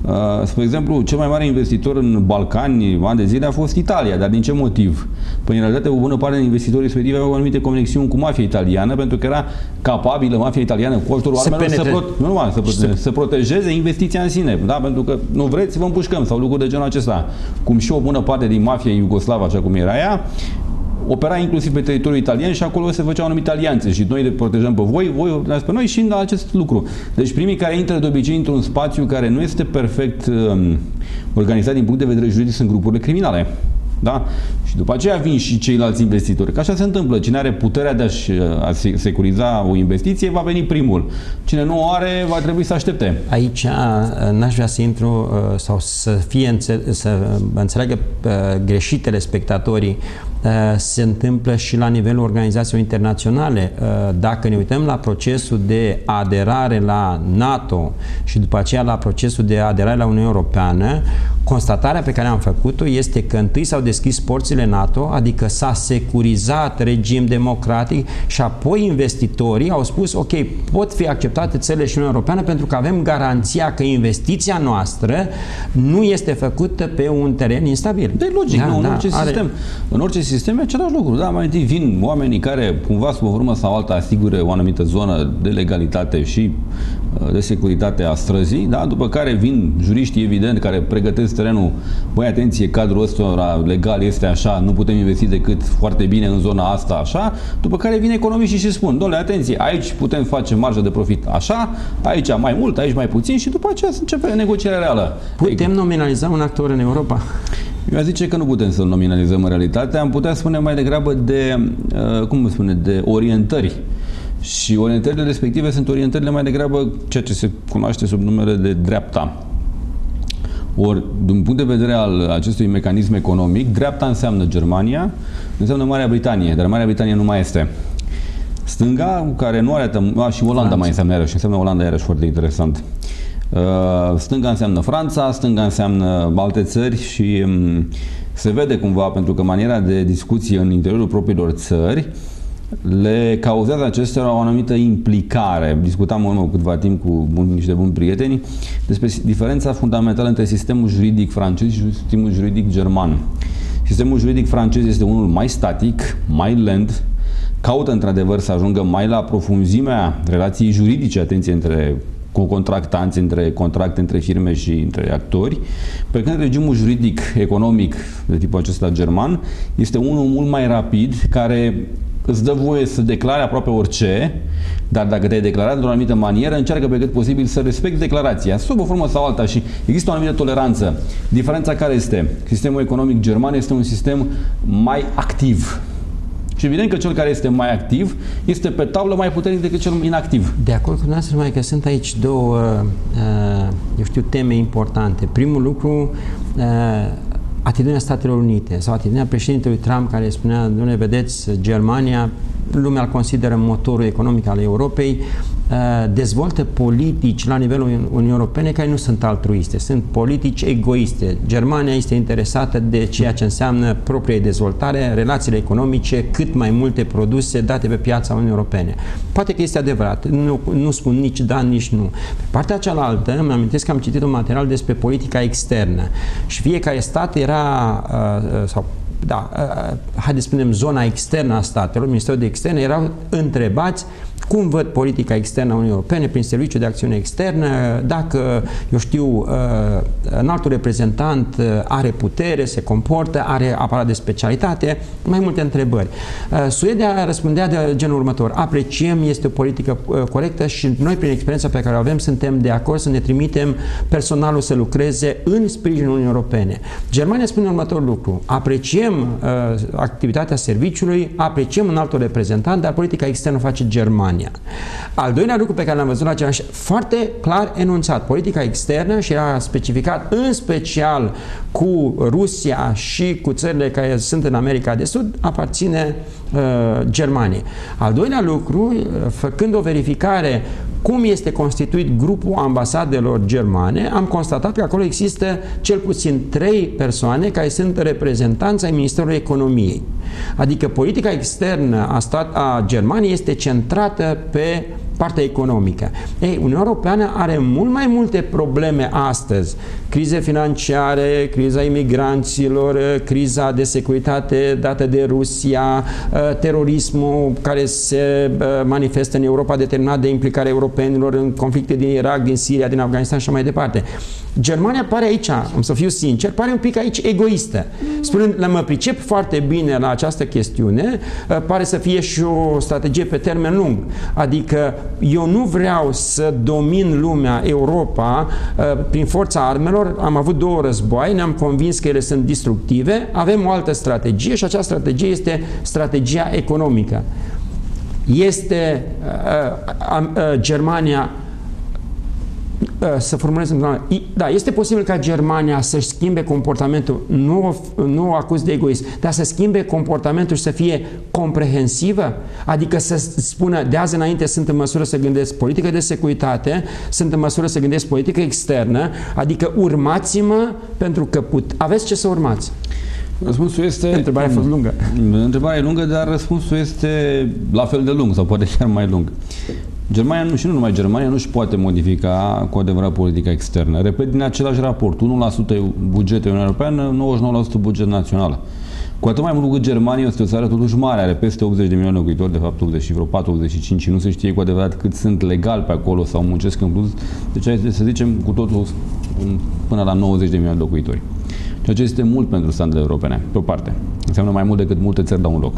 Uh, spre exemplu, cel mai mare investitor în Balcani, ani de zile, a fost Italia, dar din ce motiv? Păi, în realitate, o bună parte din investitorii respectivi aveau anumite conexiuni cu mafia italiană, pentru că era capabilă mafia italiană cu ajutorul armelor să, pro... nu, numai, să, prote... să protejeze investiția în sine, da? Pentru că nu vreți, vă împușcăm, sau lucruri de genul acesta. Cum și o bună parte din mafia iugoslavă, așa cum era ea, opera inclusiv pe teritoriul italian și acolo se făceau anumite alianțe și noi le protejăm pe voi, voi protejați pe noi și la acest lucru. Deci primii care intră de obicei într-un spațiu care nu este perfect um, organizat din punct de vedere juridic sunt grupurile criminale. Da? Și după aceea vin și ceilalți investitori. Că așa se întâmplă. Cine are puterea de a-și a securiza o investiție va veni primul. Cine nu o are va trebui să aștepte. Aici n-aș vrea să intru sau să fie înțe să înțeleagă greșitele spectatorii. Se întâmplă și la nivelul organizațiilor internaționale. Dacă ne uităm la procesul de aderare la NATO și după aceea la procesul de aderare la Uniunea Europeană, constatarea pe care am făcut-o este că întâi s-au deschis porțile NATO, adică s-a securizat regim democratic și apoi investitorii au spus, ok, pot fi acceptate țările și Uniunea Europeană pentru că avem garanția că investiția noastră nu este făcută pe un teren instabil. De logic, da, nu, da, în orice are... sistem. În orice sistem e același lucru, da, mai întâi vin oamenii care cumva sub o formă sau alta asigură o anumită zonă de legalitate și de securitate a străzii, da, după care vin juriștii, evident, care pregătesc terenul, băi, atenție, cadrul ăsta legal este așa, nu putem investi decât foarte bine în zona asta, așa, după care vin economiștii și spun, doamne, atenție, aici putem face marjă de profit așa, aici mai mult, aici mai puțin și după aceea se începe negocierea reală. Putem nominaliza un actor în Europa? Eu aș zice că nu putem să-l nominalizăm în realitate, am putea spune mai degrabă de, cum spune, de orientări. Și orientările respective sunt orientările mai degrabă ceea ce se cunoaște sub numele de dreapta. Ori, din punct de vedere al acestui mecanism economic, dreapta înseamnă Germania, înseamnă Marea Britanie, dar Marea Britanie nu mai este. Stânga, care nu are... A, și Olanda mai înseamnă iarăși, înseamnă Olanda iarăși foarte interesant. Stânga înseamnă Franța, stânga înseamnă alte țări și se vede cumva, pentru că maniera de discuție în interiorul propriilor țări le cauzează acestora o anumită implicare. Discutam în urmă câtva timp cu bun, niște buni prieteni despre diferența fundamentală între sistemul juridic francez și sistemul juridic german. Sistemul juridic francez este unul mai static, mai lent, caută într-adevăr să ajungă mai la profunzimea relației juridice, atenție, între cu contractanți, între contracte, între firme și între actori, pe când regimul juridic economic de tipul acesta german este unul mult mai rapid, care îți dă voie să declare aproape orice, dar dacă te-ai declarat într-o anumită manieră, încearcă pe cât posibil să respecti declarația, sub o formă sau alta, și există o anumită toleranță. Diferența care este? Sistemul economic german este un sistem mai activ. Și evident că cel care este mai activ este pe tablă mai puternic decât cel inactiv. De acord cu dumneavoastră, numai că sunt aici două, eu știu, teme importante. Primul lucru, atitudinea Statelor Unite sau atitudinea președintelui Trump, care spunea, dom'le, vedeți, Germania, lumea îl consideră motorul economic al Europei, dezvoltă politici la nivelul Uniunii Europene care nu sunt altruiste, sunt politici egoiste. Germania este interesată de ceea ce înseamnă propria dezvoltare, relațiile economice, cât mai multe produse date pe piața Uniunii Europene. Poate că este adevărat, nu, nu spun nici da, nici nu. Pe partea cealaltă, îmi amintesc că am citit un material despre politica externă și fiecare stat era, sau da, haideți să spunem, zona externă a statelor, Ministerul de Externe, erau întrebați cum văd politica externă a Uniunii Europene prin Serviciul de Acțiune Externă, dacă, eu știu, înaltul reprezentant are putere, se comportă, are aparat de specialitate, mai multe întrebări. Suedia răspundea de genul următor: apreciem, este o politică corectă și noi, prin experiența pe care o avem, suntem de acord să ne trimitem personalul să lucreze în sprijinul Uniunii Europene. Germania spune următorul lucru: apreciem activitatea serviciului, apreciem înaltul reprezentant, dar politica externă face Germania. Al doilea lucru pe care l-am văzut la același, foarte clar enunțat, politica externă, și era specificat în special cu Rusia și cu țările care sunt în America de Sud, aparține uh, Germaniei. Al doilea lucru, făcând o verificare cum este constituit grupul ambasadelor germane, am constatat că acolo există cel puțin trei persoane care sunt reprezentanți ai Ministerului Economiei. Adică politica externă a, stat, a Germaniei este centrată pe partea economică. Ei, Uniunea Europeană are mult mai multe probleme astăzi. Crize financiare, criza imigranților, criza de securitate dată de Rusia, terorismul care se manifestă în Europa, determinat de implicarea europenilor în conflicte din Irak, din Siria, din Afganistan și așa mai departe. Germania pare aici, am să fiu sincer, pare un pic aici egoistă. Spunând, mă pricep foarte bine la această chestiune, pare să fie și o strategie pe termen lung. Adică eu nu vreau să domin lumea, Europa, prin forța armelor. Am avut două războaie, ne-am convins că ele sunt destructive, avem o altă strategie și acea strategie este strategia economică. Este uh, uh, uh, Germania să formulez, da, este posibil ca Germania să-și schimbe comportamentul, nu o, nu o acuz de egoism, dar să schimbe comportamentul și să fie comprehensivă, adică să spună, de azi înainte sunt în măsură să gândesc politică de securitate, sunt în măsură să gândesc politică externă, adică urmați-mă pentru că put aveți ce să urmați. Răspunsul este... Întrebarea a fost lungă. Întrebarea e lungă, dar răspunsul este la fel de lung, sau poate chiar mai lung. Germania, nu, și nu numai Germania, nu își poate modifica cu adevărat politica externă. Repet, din același raport, unu la sută bugetul Uniunii Europeană, nouăzeci și nouă la sută buget național. Cu atât mai mult că Germania este o țară totuși mare, are peste optzeci de milioane de locuitori, de fapt optzeci și patru optzeci și cinci, și nu se știe cu adevărat cât sunt legal pe acolo sau muncesc în plus. Deci aici, să zicem, cu totul până la nouăzeci de milioane de locuitori. Ceea ce este mult pentru standardele europene, pe o parte. Înseamnă mai mult decât multe țări la un loc.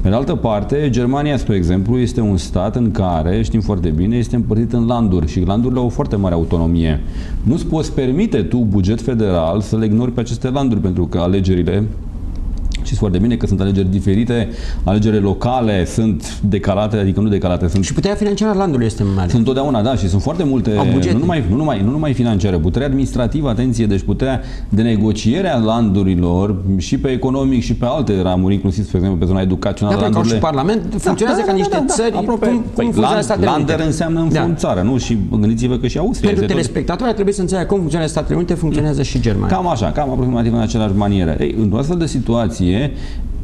Pe de altă parte, Germania, spre exemplu, este un stat în care, știm foarte bine, este împărțit în landuri și landurile au o foarte mare autonomie. Nu-ți poți permite tu, buget federal, să le ignori pe aceste landuri, pentru că alegerile, știți foarte bine că sunt alegeri diferite, alegerile locale sunt decalate, adică nu decalate. Sunt... Și puterea financiară a landului este mare. Sunt întotdeauna, da, și sunt foarte multe, nu numai, nu, numai, nu numai financiară, puterea administrativă, atenție, deci puterea de negociere a landurilor și pe economic și pe alte ramuri, inclusiv, spre exemplu, pe zona educațională. Da, landurile... ca și Parlament funcționează, da, ca niște, da, da, da, țări, aproape, cum, păi, cum land, Statele Unite. Lander înseamnă înfrunțare, da. Nu? Și gândiți-vă că și Austria. Pentru telespectatori trebuie să înțeleagă cum funcționează Statele Unite, funcționează și Germania. Cam așa, cam aproximativ în aceeași manieră. Ei, într-o astfel de situație,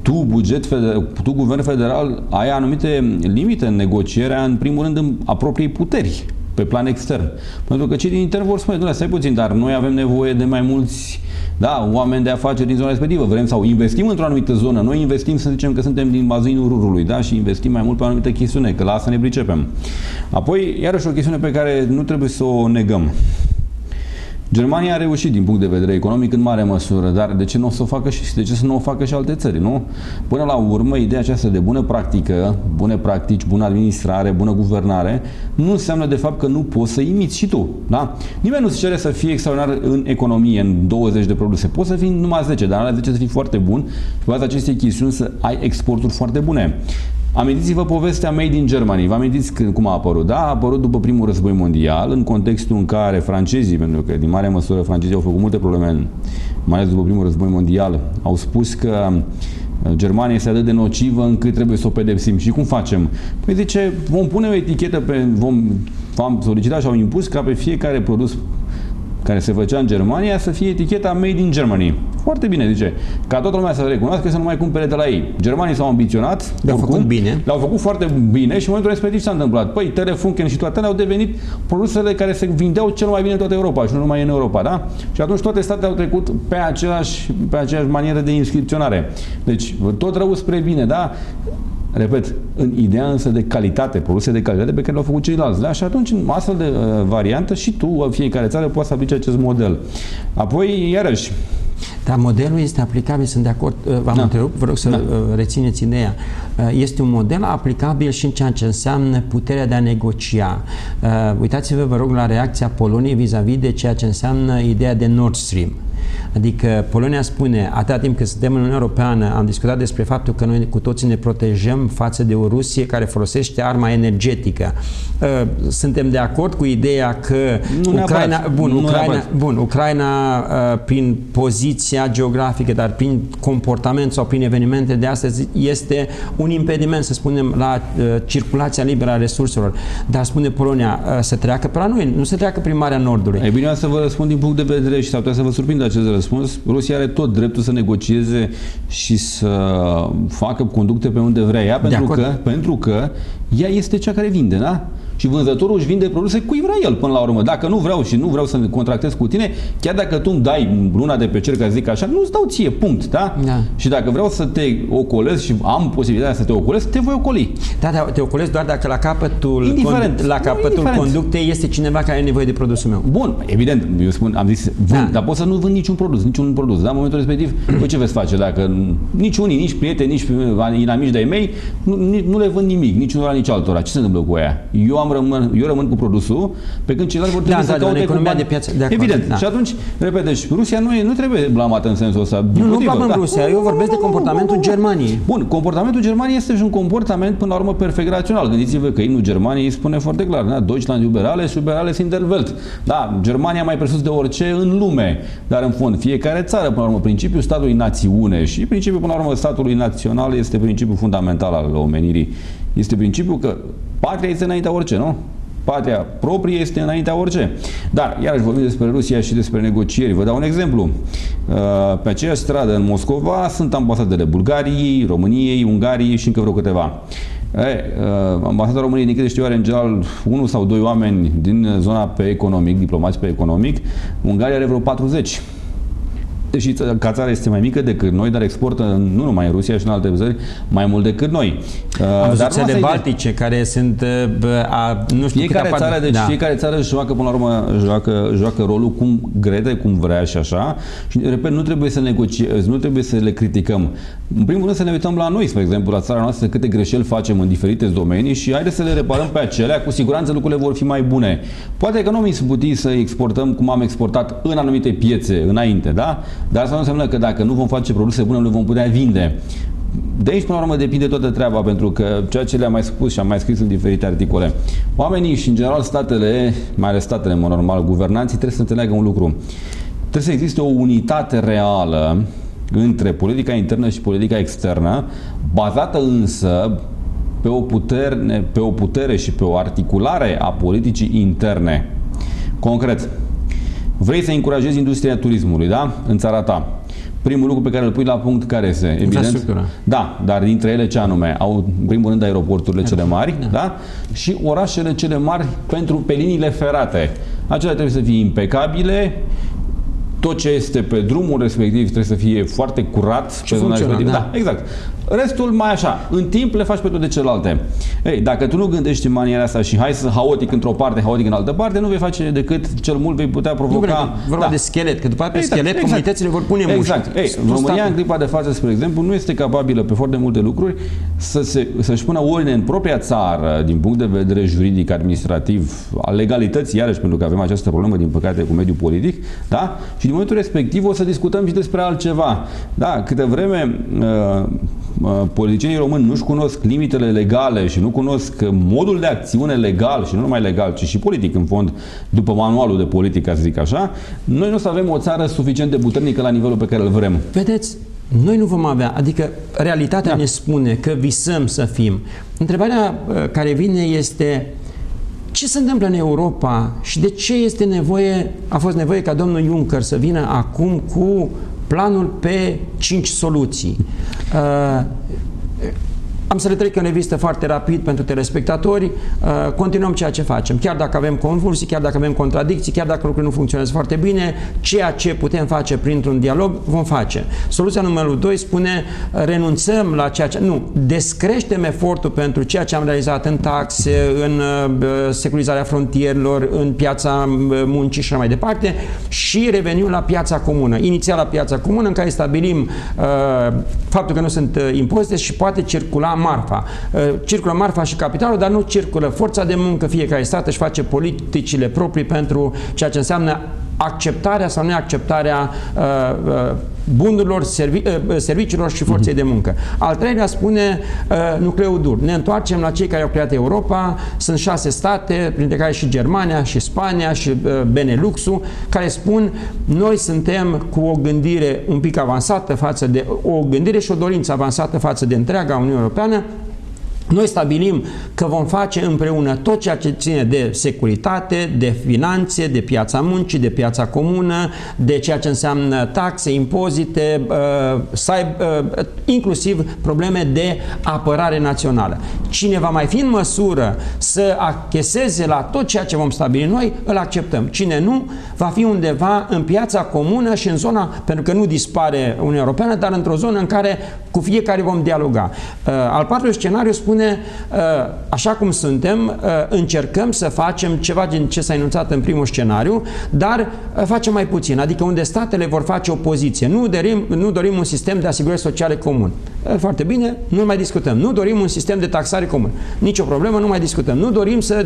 tu, buget federal, tu, guvern federal, ai anumite limite în negocierea, în primul rând, a propriei puteri. pe plan extern. Pentru că cei din intern vor spune, stai puțin, dar noi avem nevoie de mai mulți, da, oameni de afaceri din zona respectivă. Vrem sau investim într-o anumită zonă. Noi investim, să zicem că suntem din bazinul Rurului, da, și investim mai mult pe anumite chestiune, că la asta ne pricepem. Apoi, iarăși o chestiune pe care nu trebuie să o negăm. Germania a reușit din punct de vedere economic în mare măsură, dar de ce nu o să o facă și de ce să nu o facă și alte țări, nu? Până la urmă, ideea aceasta de bună practică, bune practici, bună administrare, bună guvernare, nu înseamnă de fapt că nu poți să imiți și tu, da? Nimeni nu se cere să fie extraordinar în economie, în douăzeci de produse. Poți să fii numai zece, dar în zece să fii foarte bun și pe baza acestei chestiuni să ai exporturi foarte bune. Amintiți-vă povestea Made in Germany. Vă amintiți cum a apărut? Da, a apărut după primul război mondial, în contextul în care francezii, pentru că din mare măsură francezii au făcut multe probleme, mai ales după primul război mondial, au spus că Germania este atât de nocivă încât trebuie să o pedepsim. Și cum facem? Păi zice, vom pune o etichetă, pe, vom, vom solicita și au impus ca pe fiecare produs care se făcea în Germania să fie eticheta Made in Germany. Foarte bine, zice. Ca toată lumea să recunoască, să nu mai cumpere de la ei. Germanii s-au ambiționat, l-au făcut bine. L-au făcut foarte bine și în momentul respectiv s-a întâmplat. Păi, telefunken și toate au devenit produsele care se vindeau cel mai bine în toată Europa și nu numai în Europa, da? Și atunci toate statele au trecut pe aceeași, pe aceeași manieră de inscripționare. Deci, tot rău spre bine, da? Repet, în ideea însă de calitate, produse de calitate pe care le-au făcut ceilalți. Da? Și atunci, în astfel de uh, variantă, și tu, fiecare țară, poate să aplice acest model. Apoi, iarăși... Dar modelul este aplicabil, sunt de acord, v-am întrerupt, vă rog să da. rețineți ideea. Este un model aplicabil și în ceea ce înseamnă puterea de a negocia. Uitați-vă, vă rog, la reacția Poloniei vis-a-vis de ceea ce înseamnă ideea de Nord Stream. Adică Polonia spune, atâta timp cât suntem în Uniunea Europeană, am discutat despre faptul că noi cu toții ne protejăm față de o Rusie care folosește arma energetică. Suntem de acord cu ideea că nu Ucraina, bun, nu Ucraina, bun, Ucraina prin poziția geografică, dar prin comportament sau prin evenimente de astăzi este un impediment, să spunem, la circulația liberă a resurselor. Dar spune Polonia să treacă prin noi, nu să treacă prin Marea Nordului. E bine, să vă răspund din punct de vedere și s-ar putea să vă surprindă acest răspuns. Rusia are tot dreptul să negocieze și să facă conducte pe unde vrea ea, pentru că, pentru că ea este cea care vinde, da? Și vânzătorul își vinde produse cui vrea el până la urmă. Dacă nu vreau și nu vreau să contractez cu tine, chiar dacă tu îmi dai luna de pe cer, ca zic așa, nu-ți dau ție, punct, da? da? Și dacă vreau să te ocolesc și am posibilitatea să te ocolesc, te voi ocoli. Da, dar te ocolesc doar dacă la capătul, indiferent, la capătul nu, conductei este cineva care are nevoie de produsul meu. Bun, evident, eu spun, am zis, vând, da. dar pot să nu vând niciun produs, niciun produs, da? În momentul respectiv, păi ce veți face dacă nici unii, nici prieteni, nici inamici de-ai mei, nu, nu le vând nimic, nici unora, nici altora. Ce se întâmplă cu aia? Eu Am rămân, eu rămân cu produsul, pe când ceilalți vor trebui da, să da, caute economia de piață. De acord, Evident. Da. Și atunci, repede, deci Rusia nu, e, nu trebuie blamată în sensul ăsta. Nu, nu blamăm da. Rusia, eu vorbesc de comportamentul Germaniei. Bun, comportamentul Germaniei este și un comportament, până la urmă, perfect rațional. Gândiți-vă că imnul Germaniei spune foarte clar, da? Deutschland liberale, liberale sind der Welt. Da, Germania mai presus de orice în lume, dar în fond, fiecare țară, până la urmă, principiul statului națiune și principiul, până la urmă, statului național este principiul fundamental al omenirii. Este principiul că patria este înaintea orice, nu? Patria proprie este înaintea orice. Dar, iarăși vorbim despre Rusia și despre negocieri. Vă dau un exemplu. Pe aceeași stradă în Moscova sunt ambasadele Bulgariei, României, Ungariei și încă vreo câteva. E, ambasada României, din câte știu, are în general unul sau doi oameni din zona pe economic, diplomați pe economic. Ungaria are vreo patruzeci. Deși ca țară este mai mică decât noi, dar exportă nu numai în Rusia, și în alte țări mai mult decât noi. Am dar țările baltice care sunt a, nu știu fiecare țară, apar... deci da. fiecare țară își joacă până la urmă joacă, joacă rolul cum crede, cum vrea și așa. Și repet, nu trebuie să negocie, nu trebuie să le criticăm. În primul rând să ne uităm la noi, spre exemplu, la țara noastră, câte greșeli facem în diferite domenii și haideți să le reparăm pe acelea, cu siguranță lucrurile vor fi mai bune. Poate că nu mi-s putin să exportăm cum am exportat în anumite piețe înainte, da? Dar asta nu înseamnă că dacă nu vom face produse bune, nu le vom putea vinde. De aici, până la urmă, depinde toată treaba, pentru că ceea ce le-am mai spus și am mai scris în diferite articole. Oamenii și, în general, statele, mai ales statele, mă, normal, guvernanții, trebuie să înțeleagă un lucru. Trebuie să existe o unitate reală între politica internă și politica externă, bazată însă pe o putere, pe o putere și pe o articulare a politicii interne. Concret, vrei să încurajezi industria turismului, da? În țara ta. primul lucru pe care îl pui la punct, care este? Evident. Da, dar dintre ele ce anume? Au, în primul rând, aeroporturile cele mari, da. Da? Și orașele cele mari pentru, pe liniile ferate. Acelea trebuie să fie impecabile. Tot ce este pe drumul respectiv trebuie să fie foarte curat și pe zona respectivă. Da. Da, exact. Restul mai așa. În timp le faci pe toate celelalte. Ei, dacă tu nu gândești în maniera asta și hai să haotic într-o parte, haotic în altă parte, nu vei face decât cel mult vei putea provoca... Vorba da. de schelet, că după aceea pe exact, schelet exact. comunitățile vor pune mușchi. Exact. Ei, România statul. în clipa de față, spre exemplu, nu este capabilă pe foarte multe lucruri să-și să, să pună ordine în propria țară din punct de vedere juridic, administrativ, al legalității, iarăși, pentru că avem această problemă, din păcate, cu mediul politic, da? Și din momentul respectiv o să discutăm și despre altceva. Da, câte vreme... Uh, politicienii români nu-și cunosc limitele legale și nu cunosc modul de acțiune legal și nu numai legal, ci și politic în fond, după manualul de politică, să zic așa, noi nu o să avem o țară suficient de puternică la nivelul pe care îl vrem. Vedeți, noi nu vom avea, adică realitatea da. ne spune că visăm să fim. Întrebarea care vine este ce se întâmplă în Europa și de ce este nevoie, a fost nevoie ca domnul Juncker să vină acum cu planul pe cinci soluții. Uh, am să le trec în revistă foarte rapid pentru telespectatori. Uh, continuăm ceea ce facem. Chiar dacă avem convulsii, chiar dacă avem contradicții, chiar dacă lucrurile nu funcționează foarte bine, ceea ce putem face printr-un dialog, vom face. Soluția numărul doi spune renunțăm la ceea ce... Nu, descreștem efortul pentru ceea ce am realizat în taxe, în uh, securizarea frontierilor, în piața muncii și așa mai departe și revenim la piața comună. Inițial la piața comună în care stabilim uh, faptul că nu sunt impozite și poate circula marfa. Circulă marfa și capitalul, dar nu circulă forța de muncă. Fiecare stat își face politicile proprii pentru ceea ce înseamnă acceptarea sau neacceptarea uh, uh, bunurilor, servi uh, serviciilor și forței de muncă. Al treilea spune uh, nucleul dur. Ne întoarcem la cei care au creat Europa. Sunt șase state, printre care și Germania, și Spania, și uh, Benelux-ul, care spun noi suntem cu o gândire un pic avansată față de o gândire și o dorință avansată față de întreaga Uniune Europeană. Noi stabilim că vom face împreună tot ceea ce ține de securitate, de finanțe, de piața muncii, de piața comună, de ceea ce înseamnă taxe, impozite, inclusiv probleme de apărare națională. Cine va mai fi în măsură să acheseze la tot ceea ce vom stabili noi, îl acceptăm. Cine nu, va fi undeva în piața comună și în zona, pentru că nu dispare Uniunea Europeană, dar într-o zonă în care cu fiecare vom dialoga. Al patrulea scenariu spune așa cum suntem, încercăm să facem ceva din ce s-a enunțat în primul scenariu, dar facem mai puțin, adică unde statele vor face opoziție. Nu dorim, nu dorim un sistem de asigurări sociale comun. Foarte bine, nu mai discutăm. Nu dorim un sistem de taxare comun. Nici o problemă, nu mai discutăm. Nu dorim să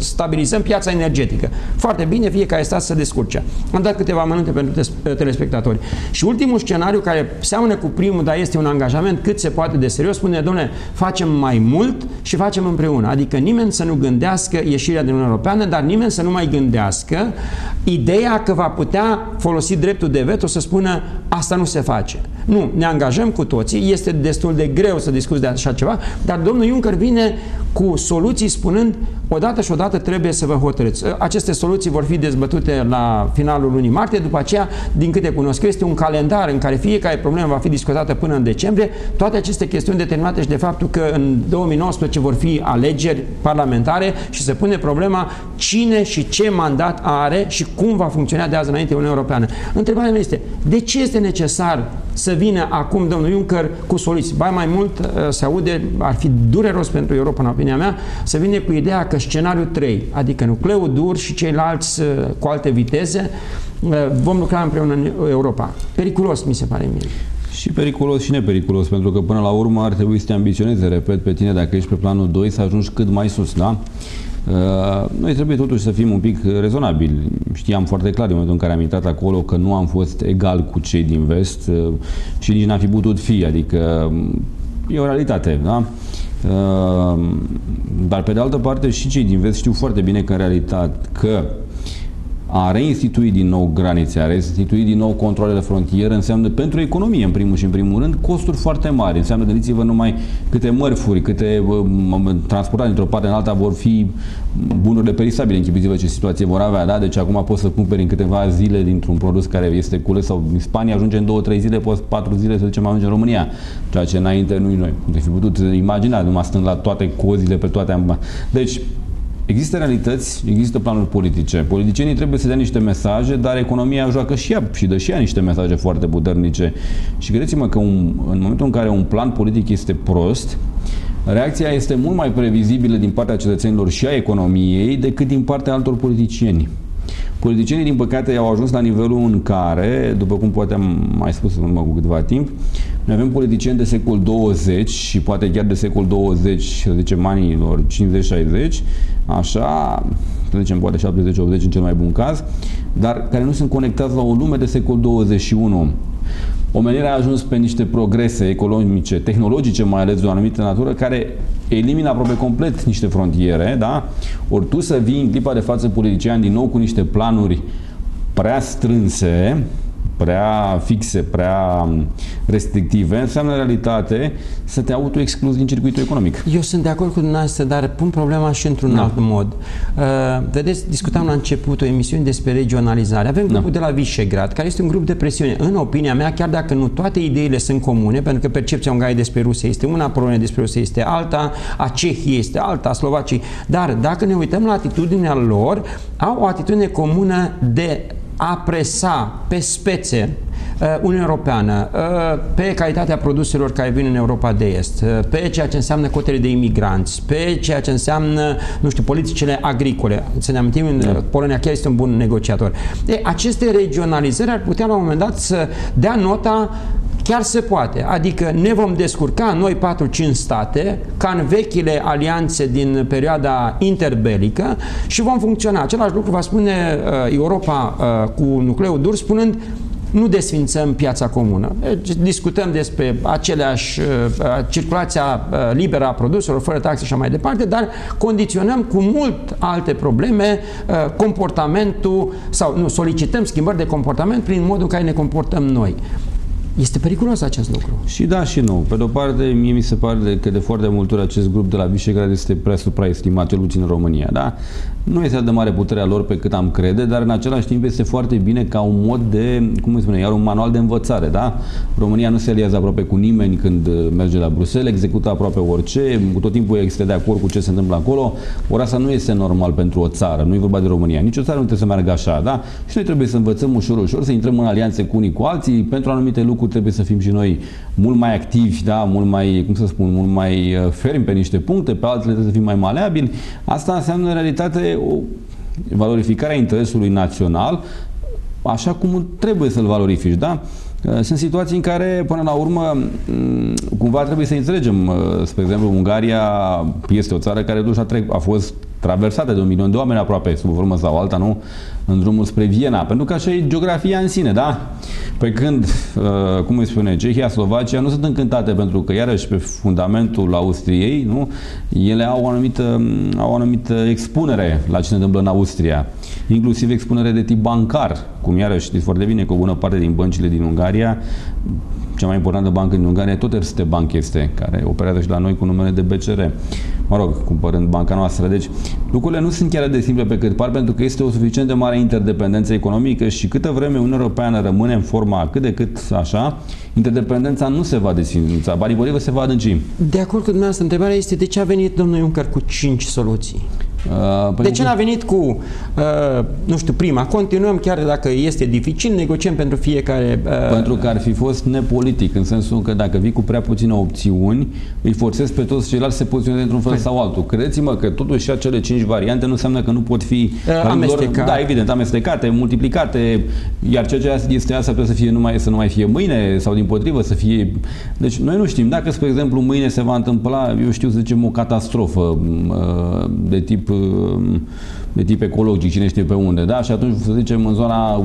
stabilizăm piața energetică. Foarte bine, fiecare stat să descurce. Am dat câteva amănunte pentru telespectatori. Și ultimul scenariu, care seamănă cu primul, dar este un angajament cât se poate de serios, spune, domnule, facem mai mult și facem împreună. Adică nimeni să nu gândească ieșirea din Uniunea Europeană, dar nimeni să nu mai gândească ideea că va putea folosi dreptul de veto să spună asta nu se face. Nu, ne angajăm cu toții, este destul de greu să discuți de așa ceva, dar domnul Juncker vine cu soluții spunând odată și odată trebuie să vă hotărâți. Aceste soluții vor fi dezbătute la finalul lunii martie, după aceea, din câte cunosc, este un calendar în care fiecare problemă va fi discutată până în decembrie, toate aceste chestiuni determinate și de faptul că în două mii nouăsprezece vor fi alegeri parlamentare și se pune problema cine și ce mandat are și cum va funcționa de azi înainte Uniunea Europeană. Întrebarea mea este, de ce este necesar să vină acum domnul Juncker cu soluții? Ba mai mult se aude, ar fi dureros pentru Europa, în opinia mea, să vină cu ideea că scenariul trei, adică nucleul dur și ceilalți cu alte viteze, vom lucra împreună în Europa. Periculos, mi se pare mie. Și periculos și nepericulos, pentru că până la urmă ar trebui să te ambiționeze, repet, pe tine, dacă ești pe planul doi, să ajungi cât mai sus, da? Noi trebuie totuși să fim un pic rezonabili. Știam foarte clar din momentul în care am intrat acolo că nu am fost egal cu cei din vest și nici n-am fi putut fi, adică e o realitate, da? Dar pe de altă parte și cei din vest știu foarte bine că în realitate că a reinstitui din nou granițe, a reinstitui din nou controlele frontieră, înseamnă pentru economie, în primul și în primul rând, costuri foarte mari. Înseamnă, gândiți-vă numai câte mărfuri, câte transportare dintr-o parte în alta vor fi bunurile perisabile. Închipuiți-vă ce situație vor avea, da? Deci acum poți să cumperi în câteva zile dintr-un produs care este cules sau în Spania, ajunge în două trei zile, poți patru zile, să zicem, ajunge în România. Ceea ce înainte nu noi nu fi putut imagina, numai stând la toate cozile, pe toate am... Deci, există realități, există planuri politice. Politicienii trebuie să dea niște mesaje, dar economia joacă și ea și dă și ea niște mesaje foarte puternice. Și credeți-mă că un, în momentul în care un plan politic este prost, reacția este mult mai previzibilă din partea cetățenilor și a economiei decât din partea altor politicieni. Politicienii, din păcate, au ajuns la nivelul în care, după cum poate am mai spus în urmă cu câteva timp, noi avem politicieni de secol douăzeci și poate chiar de secol douăzeci, să zicem, anilor cincizeci șaizeci, așa, să zicem, poate șaptezeci optzeci în cel mai bun caz, dar care nu sunt conectați la o lume de secol douăzeci și unu. Omenirea a ajuns pe niște progrese economice, tehnologice, mai ales de o anumită natură, care elimină aproape complet niște frontiere, da? Ori tu să vii în clipa de față politician din nou cu niște planuri prea strânse, prea fixe, prea restrictive, înseamnă în realitate să te autoexcluzi din circuitul economic. Eu sunt de acord cu dumneavoastră, dar pun problema și într-un da. alt mod. Uh, vedeți, discutam la început o emisiune despre regionalizare. Avem grupul da. de la Vișegrad, care este un grup de presiune. În opinia mea, chiar dacă nu toate ideile sunt comune, pentru că percepția Ungariei despre Rusia este una, Polonia despre Rusia este alta, a Cehiei este alta, a Slovaciei, dar dacă ne uităm la atitudinea lor, au o atitudine comună de a presa pe spețe Uniunea Europeană, pe calitatea produselor care vin în Europa de Est, pe ceea ce înseamnă cotele de imigranți, pe ceea ce înseamnă, nu știu, politicile agricole. Să ne amintim, da. Polonia chiar este un bun negociator. De, aceste regionalizări ar putea la un moment dat să dea nota chiar se poate. Adică ne vom descurca noi patru cinci state, ca în vechile alianțe din perioada interbelică, și vom funcționa. Același lucru va spune uh, Europa uh, cu nucleul dur, spunând nu desfințăm piața comună. Discutăm despre aceleași uh, circulația uh, liberă a produselor, fără taxe și așa mai departe, dar condiționăm cu mult alte probleme uh, comportamentul, sau nu, solicităm schimbări de comportament prin modul în care ne comportăm noi. Este periculos acest lucru. Și da și nu. Pe de o parte, mie mi se pare că de foarte multe ori acest grup de la Visegrad este prea supraestimat, cel puțin în România. Da? Nu este atât de mare puterea lor pe cât am crede, dar în același timp este foarte bine ca un mod de, cum se spune, iar un manual de învățare. Da? România nu se aliază aproape cu nimeni când merge la Bruxelles, execută aproape orice, tot timpul este de acord cu ce se întâmplă acolo. Ori asta nu este normal pentru o țară, nu e vorba de România. Nici o țară nu trebuie să meargă așa. Da? Și noi trebuie să învățăm ușor, ușor, să intrăm în alianțe cu unii cu alții pentru anumite lucruri. Trebuie să fim și noi mult mai activi, da? Mult mai, cum să spun, mult mai fermi pe niște puncte, pe altele trebuie să fim mai maleabili. Asta înseamnă în realitate o valorificare a interesului național așa cum trebuie să-l valorifici, da? Sunt situații în care, până la urmă, cumva trebuie să înțelegem. Spre exemplu, Ungaria este o țară care a fost traversată de un milion de oameni aproape, sub o formă sau alta, nu? În drumul spre Viena. Pentru că așa e geografia în sine, da? Pe când, cum îi spune, Cehia, Slovacia nu sunt încântate pentru că, iarăși, pe fundamentul Austriei, nu? Ele au o anumită, au o anumită expunere la ce se întâmplă în Austria. Inclusiv expunere de tip bancar, cum iarăși știți foarte bine că o bună parte din băncile din Ungaria, cea mai importantă bancă din Ungaria, tot Erste Bank este, care operează și la noi cu numele de B C R. Mă rog, cumpărând banca noastră. Deci, lucrurile nu sunt chiar atât de simple pe cât par, pentru că este o suficient de mare interdependență economică și câtă vreme Uniunea Europeană rămâne în forma cât de cât așa, interdependența nu se va desfința, banii bolivă se va adânci. De acord cu dumneavoastră, întrebarea este de ce a venit domnul Juncker cu cinci soluții? Uh, de ce n-a venit cu, uh, nu știu, prima? Continuăm chiar dacă este dificil, negociem pentru fiecare... Uh... Pentru că ar fi fost nepolitic, în sensul că dacă vii cu prea puține opțiuni, îi forțezi pe toți ceilalți să se poziționeze într-un fel sau altul. Credeți-mă că totuși acele cinci variante nu înseamnă că nu pot fi... Uh, amestecate. Da, evident, amestecate, multiplicate, iar ceea ce este asta trebuie să, fie numai, să nu mai fie mâine sau dimpotrivă să fie... Deci noi nu știm. Dacă, spre exemplu, mâine se va întâmpla, eu știu, să zicem, o catastrofă uh, de tip de tip ecologic, cine știe pe unde, da? Și atunci, să zicem, în zona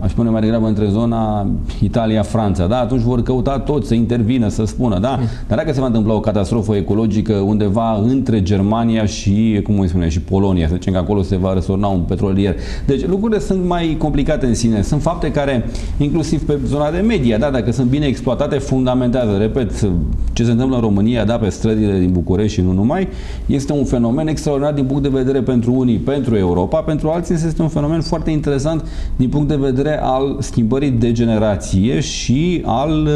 aș spune mai degrabă între zona Italia-Franța, da? Atunci vor căuta toți să intervină, să spună, da? Dar dacă se va întâmpla o catastrofă ecologică undeva între Germania și, cum îi spune, și Polonia, să zicem că acolo se va răsorna un petrolier. Deci lucrurile sunt mai complicate în sine. Sunt fapte care, inclusiv pe zona de media, da? Dacă sunt bine exploatate, fundamentează, repet, ce se întâmplă în România, da? Pe străzile din București și nu numai, este un fenomen extraordinar din punct de vedere pentru unii, pentru Europa, pentru alții este un fenomen foarte interesant din punct de vedere al schimbării de generație și al,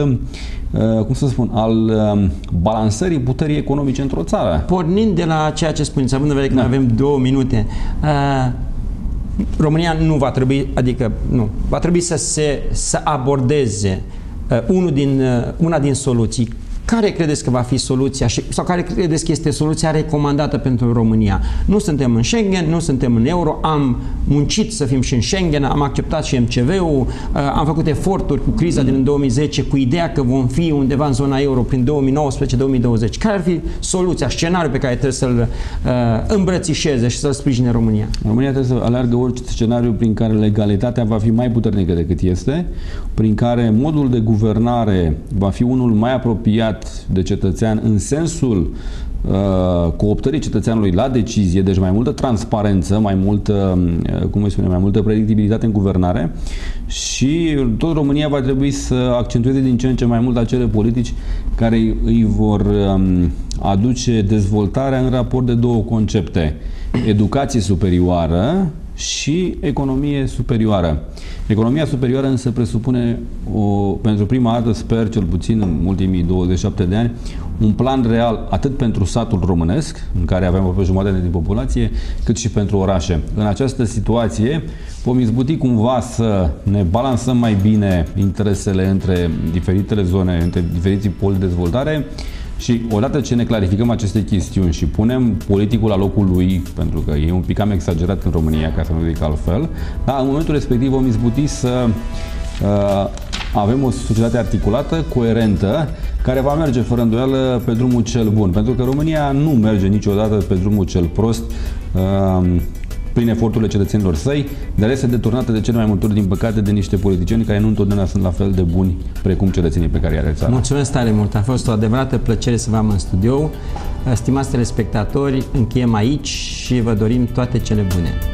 cum să spun, al balansării puterii economice într-o țară. Pornind de la ceea ce spuneți, având în vedere că da. Noi avem două minute, România nu va trebui, adică nu, va trebui să se să abordeze unul din, una din soluții. Care credeți că va fi soluția și, sau care credeți că este soluția recomandată pentru România? Nu suntem în Schengen, nu suntem în euro, am muncit să fim și în Schengen, am acceptat și M C V-ul, am făcut eforturi cu criza din două mii zece cu ideea că vom fi undeva în zona euro prin două mii nouăsprezece două mii douăzeci. Care ar fi soluția, scenariul pe care trebuie să-l îmbrățișeze și să-l sprijine România? România trebuie să aleargă orice scenariu prin care legalitatea va fi mai puternică decât este, prin care modul de guvernare va fi unul mai apropiat de cetățean în sensul uh, cooptării cetățeanului la decizie, deci mai multă transparență, mai multă, uh, cum îi spune, mai multă predictibilitate în guvernare și tot România va trebui să accentueze din ce în ce mai mult acele politici care îi vor um, aduce dezvoltarea în raport de două concepte, educație superioară și economie superioară. Economia superioară însă presupune, o, pentru prima dată, sper cel puțin în ultimii douăzeci și șapte de ani, un plan real atât pentru satul românesc, în care avem aproape jumătate din populație, cât și pentru orașe. În această situație vom izbuti cumva să ne balansăm mai bine interesele între diferitele zone, între diferiții poli de dezvoltare. Și odată ce ne clarificăm aceste chestiuni și punem politicul la locul lui, pentru că e un pic am exagerat în România, ca să nu zic altfel, dar în momentul respectiv vom izbuti să uh, avem o societate articulată, coerentă, care va merge fără îndoială pe drumul cel bun. Pentru că România nu merge niciodată pe drumul cel prost, uh, prin eforturile cetățenilor săi, dar este deturnată de cele mai multe ori, din păcate, de niște politicieni care nu întotdeauna sunt la fel de buni precum cetățenii pe care i-are țara. Mulțumesc tare mult! A fost o adevărată plăcere să vă am în studio. Stimați telespectatori, încheiem aici și vă dorim toate cele bune!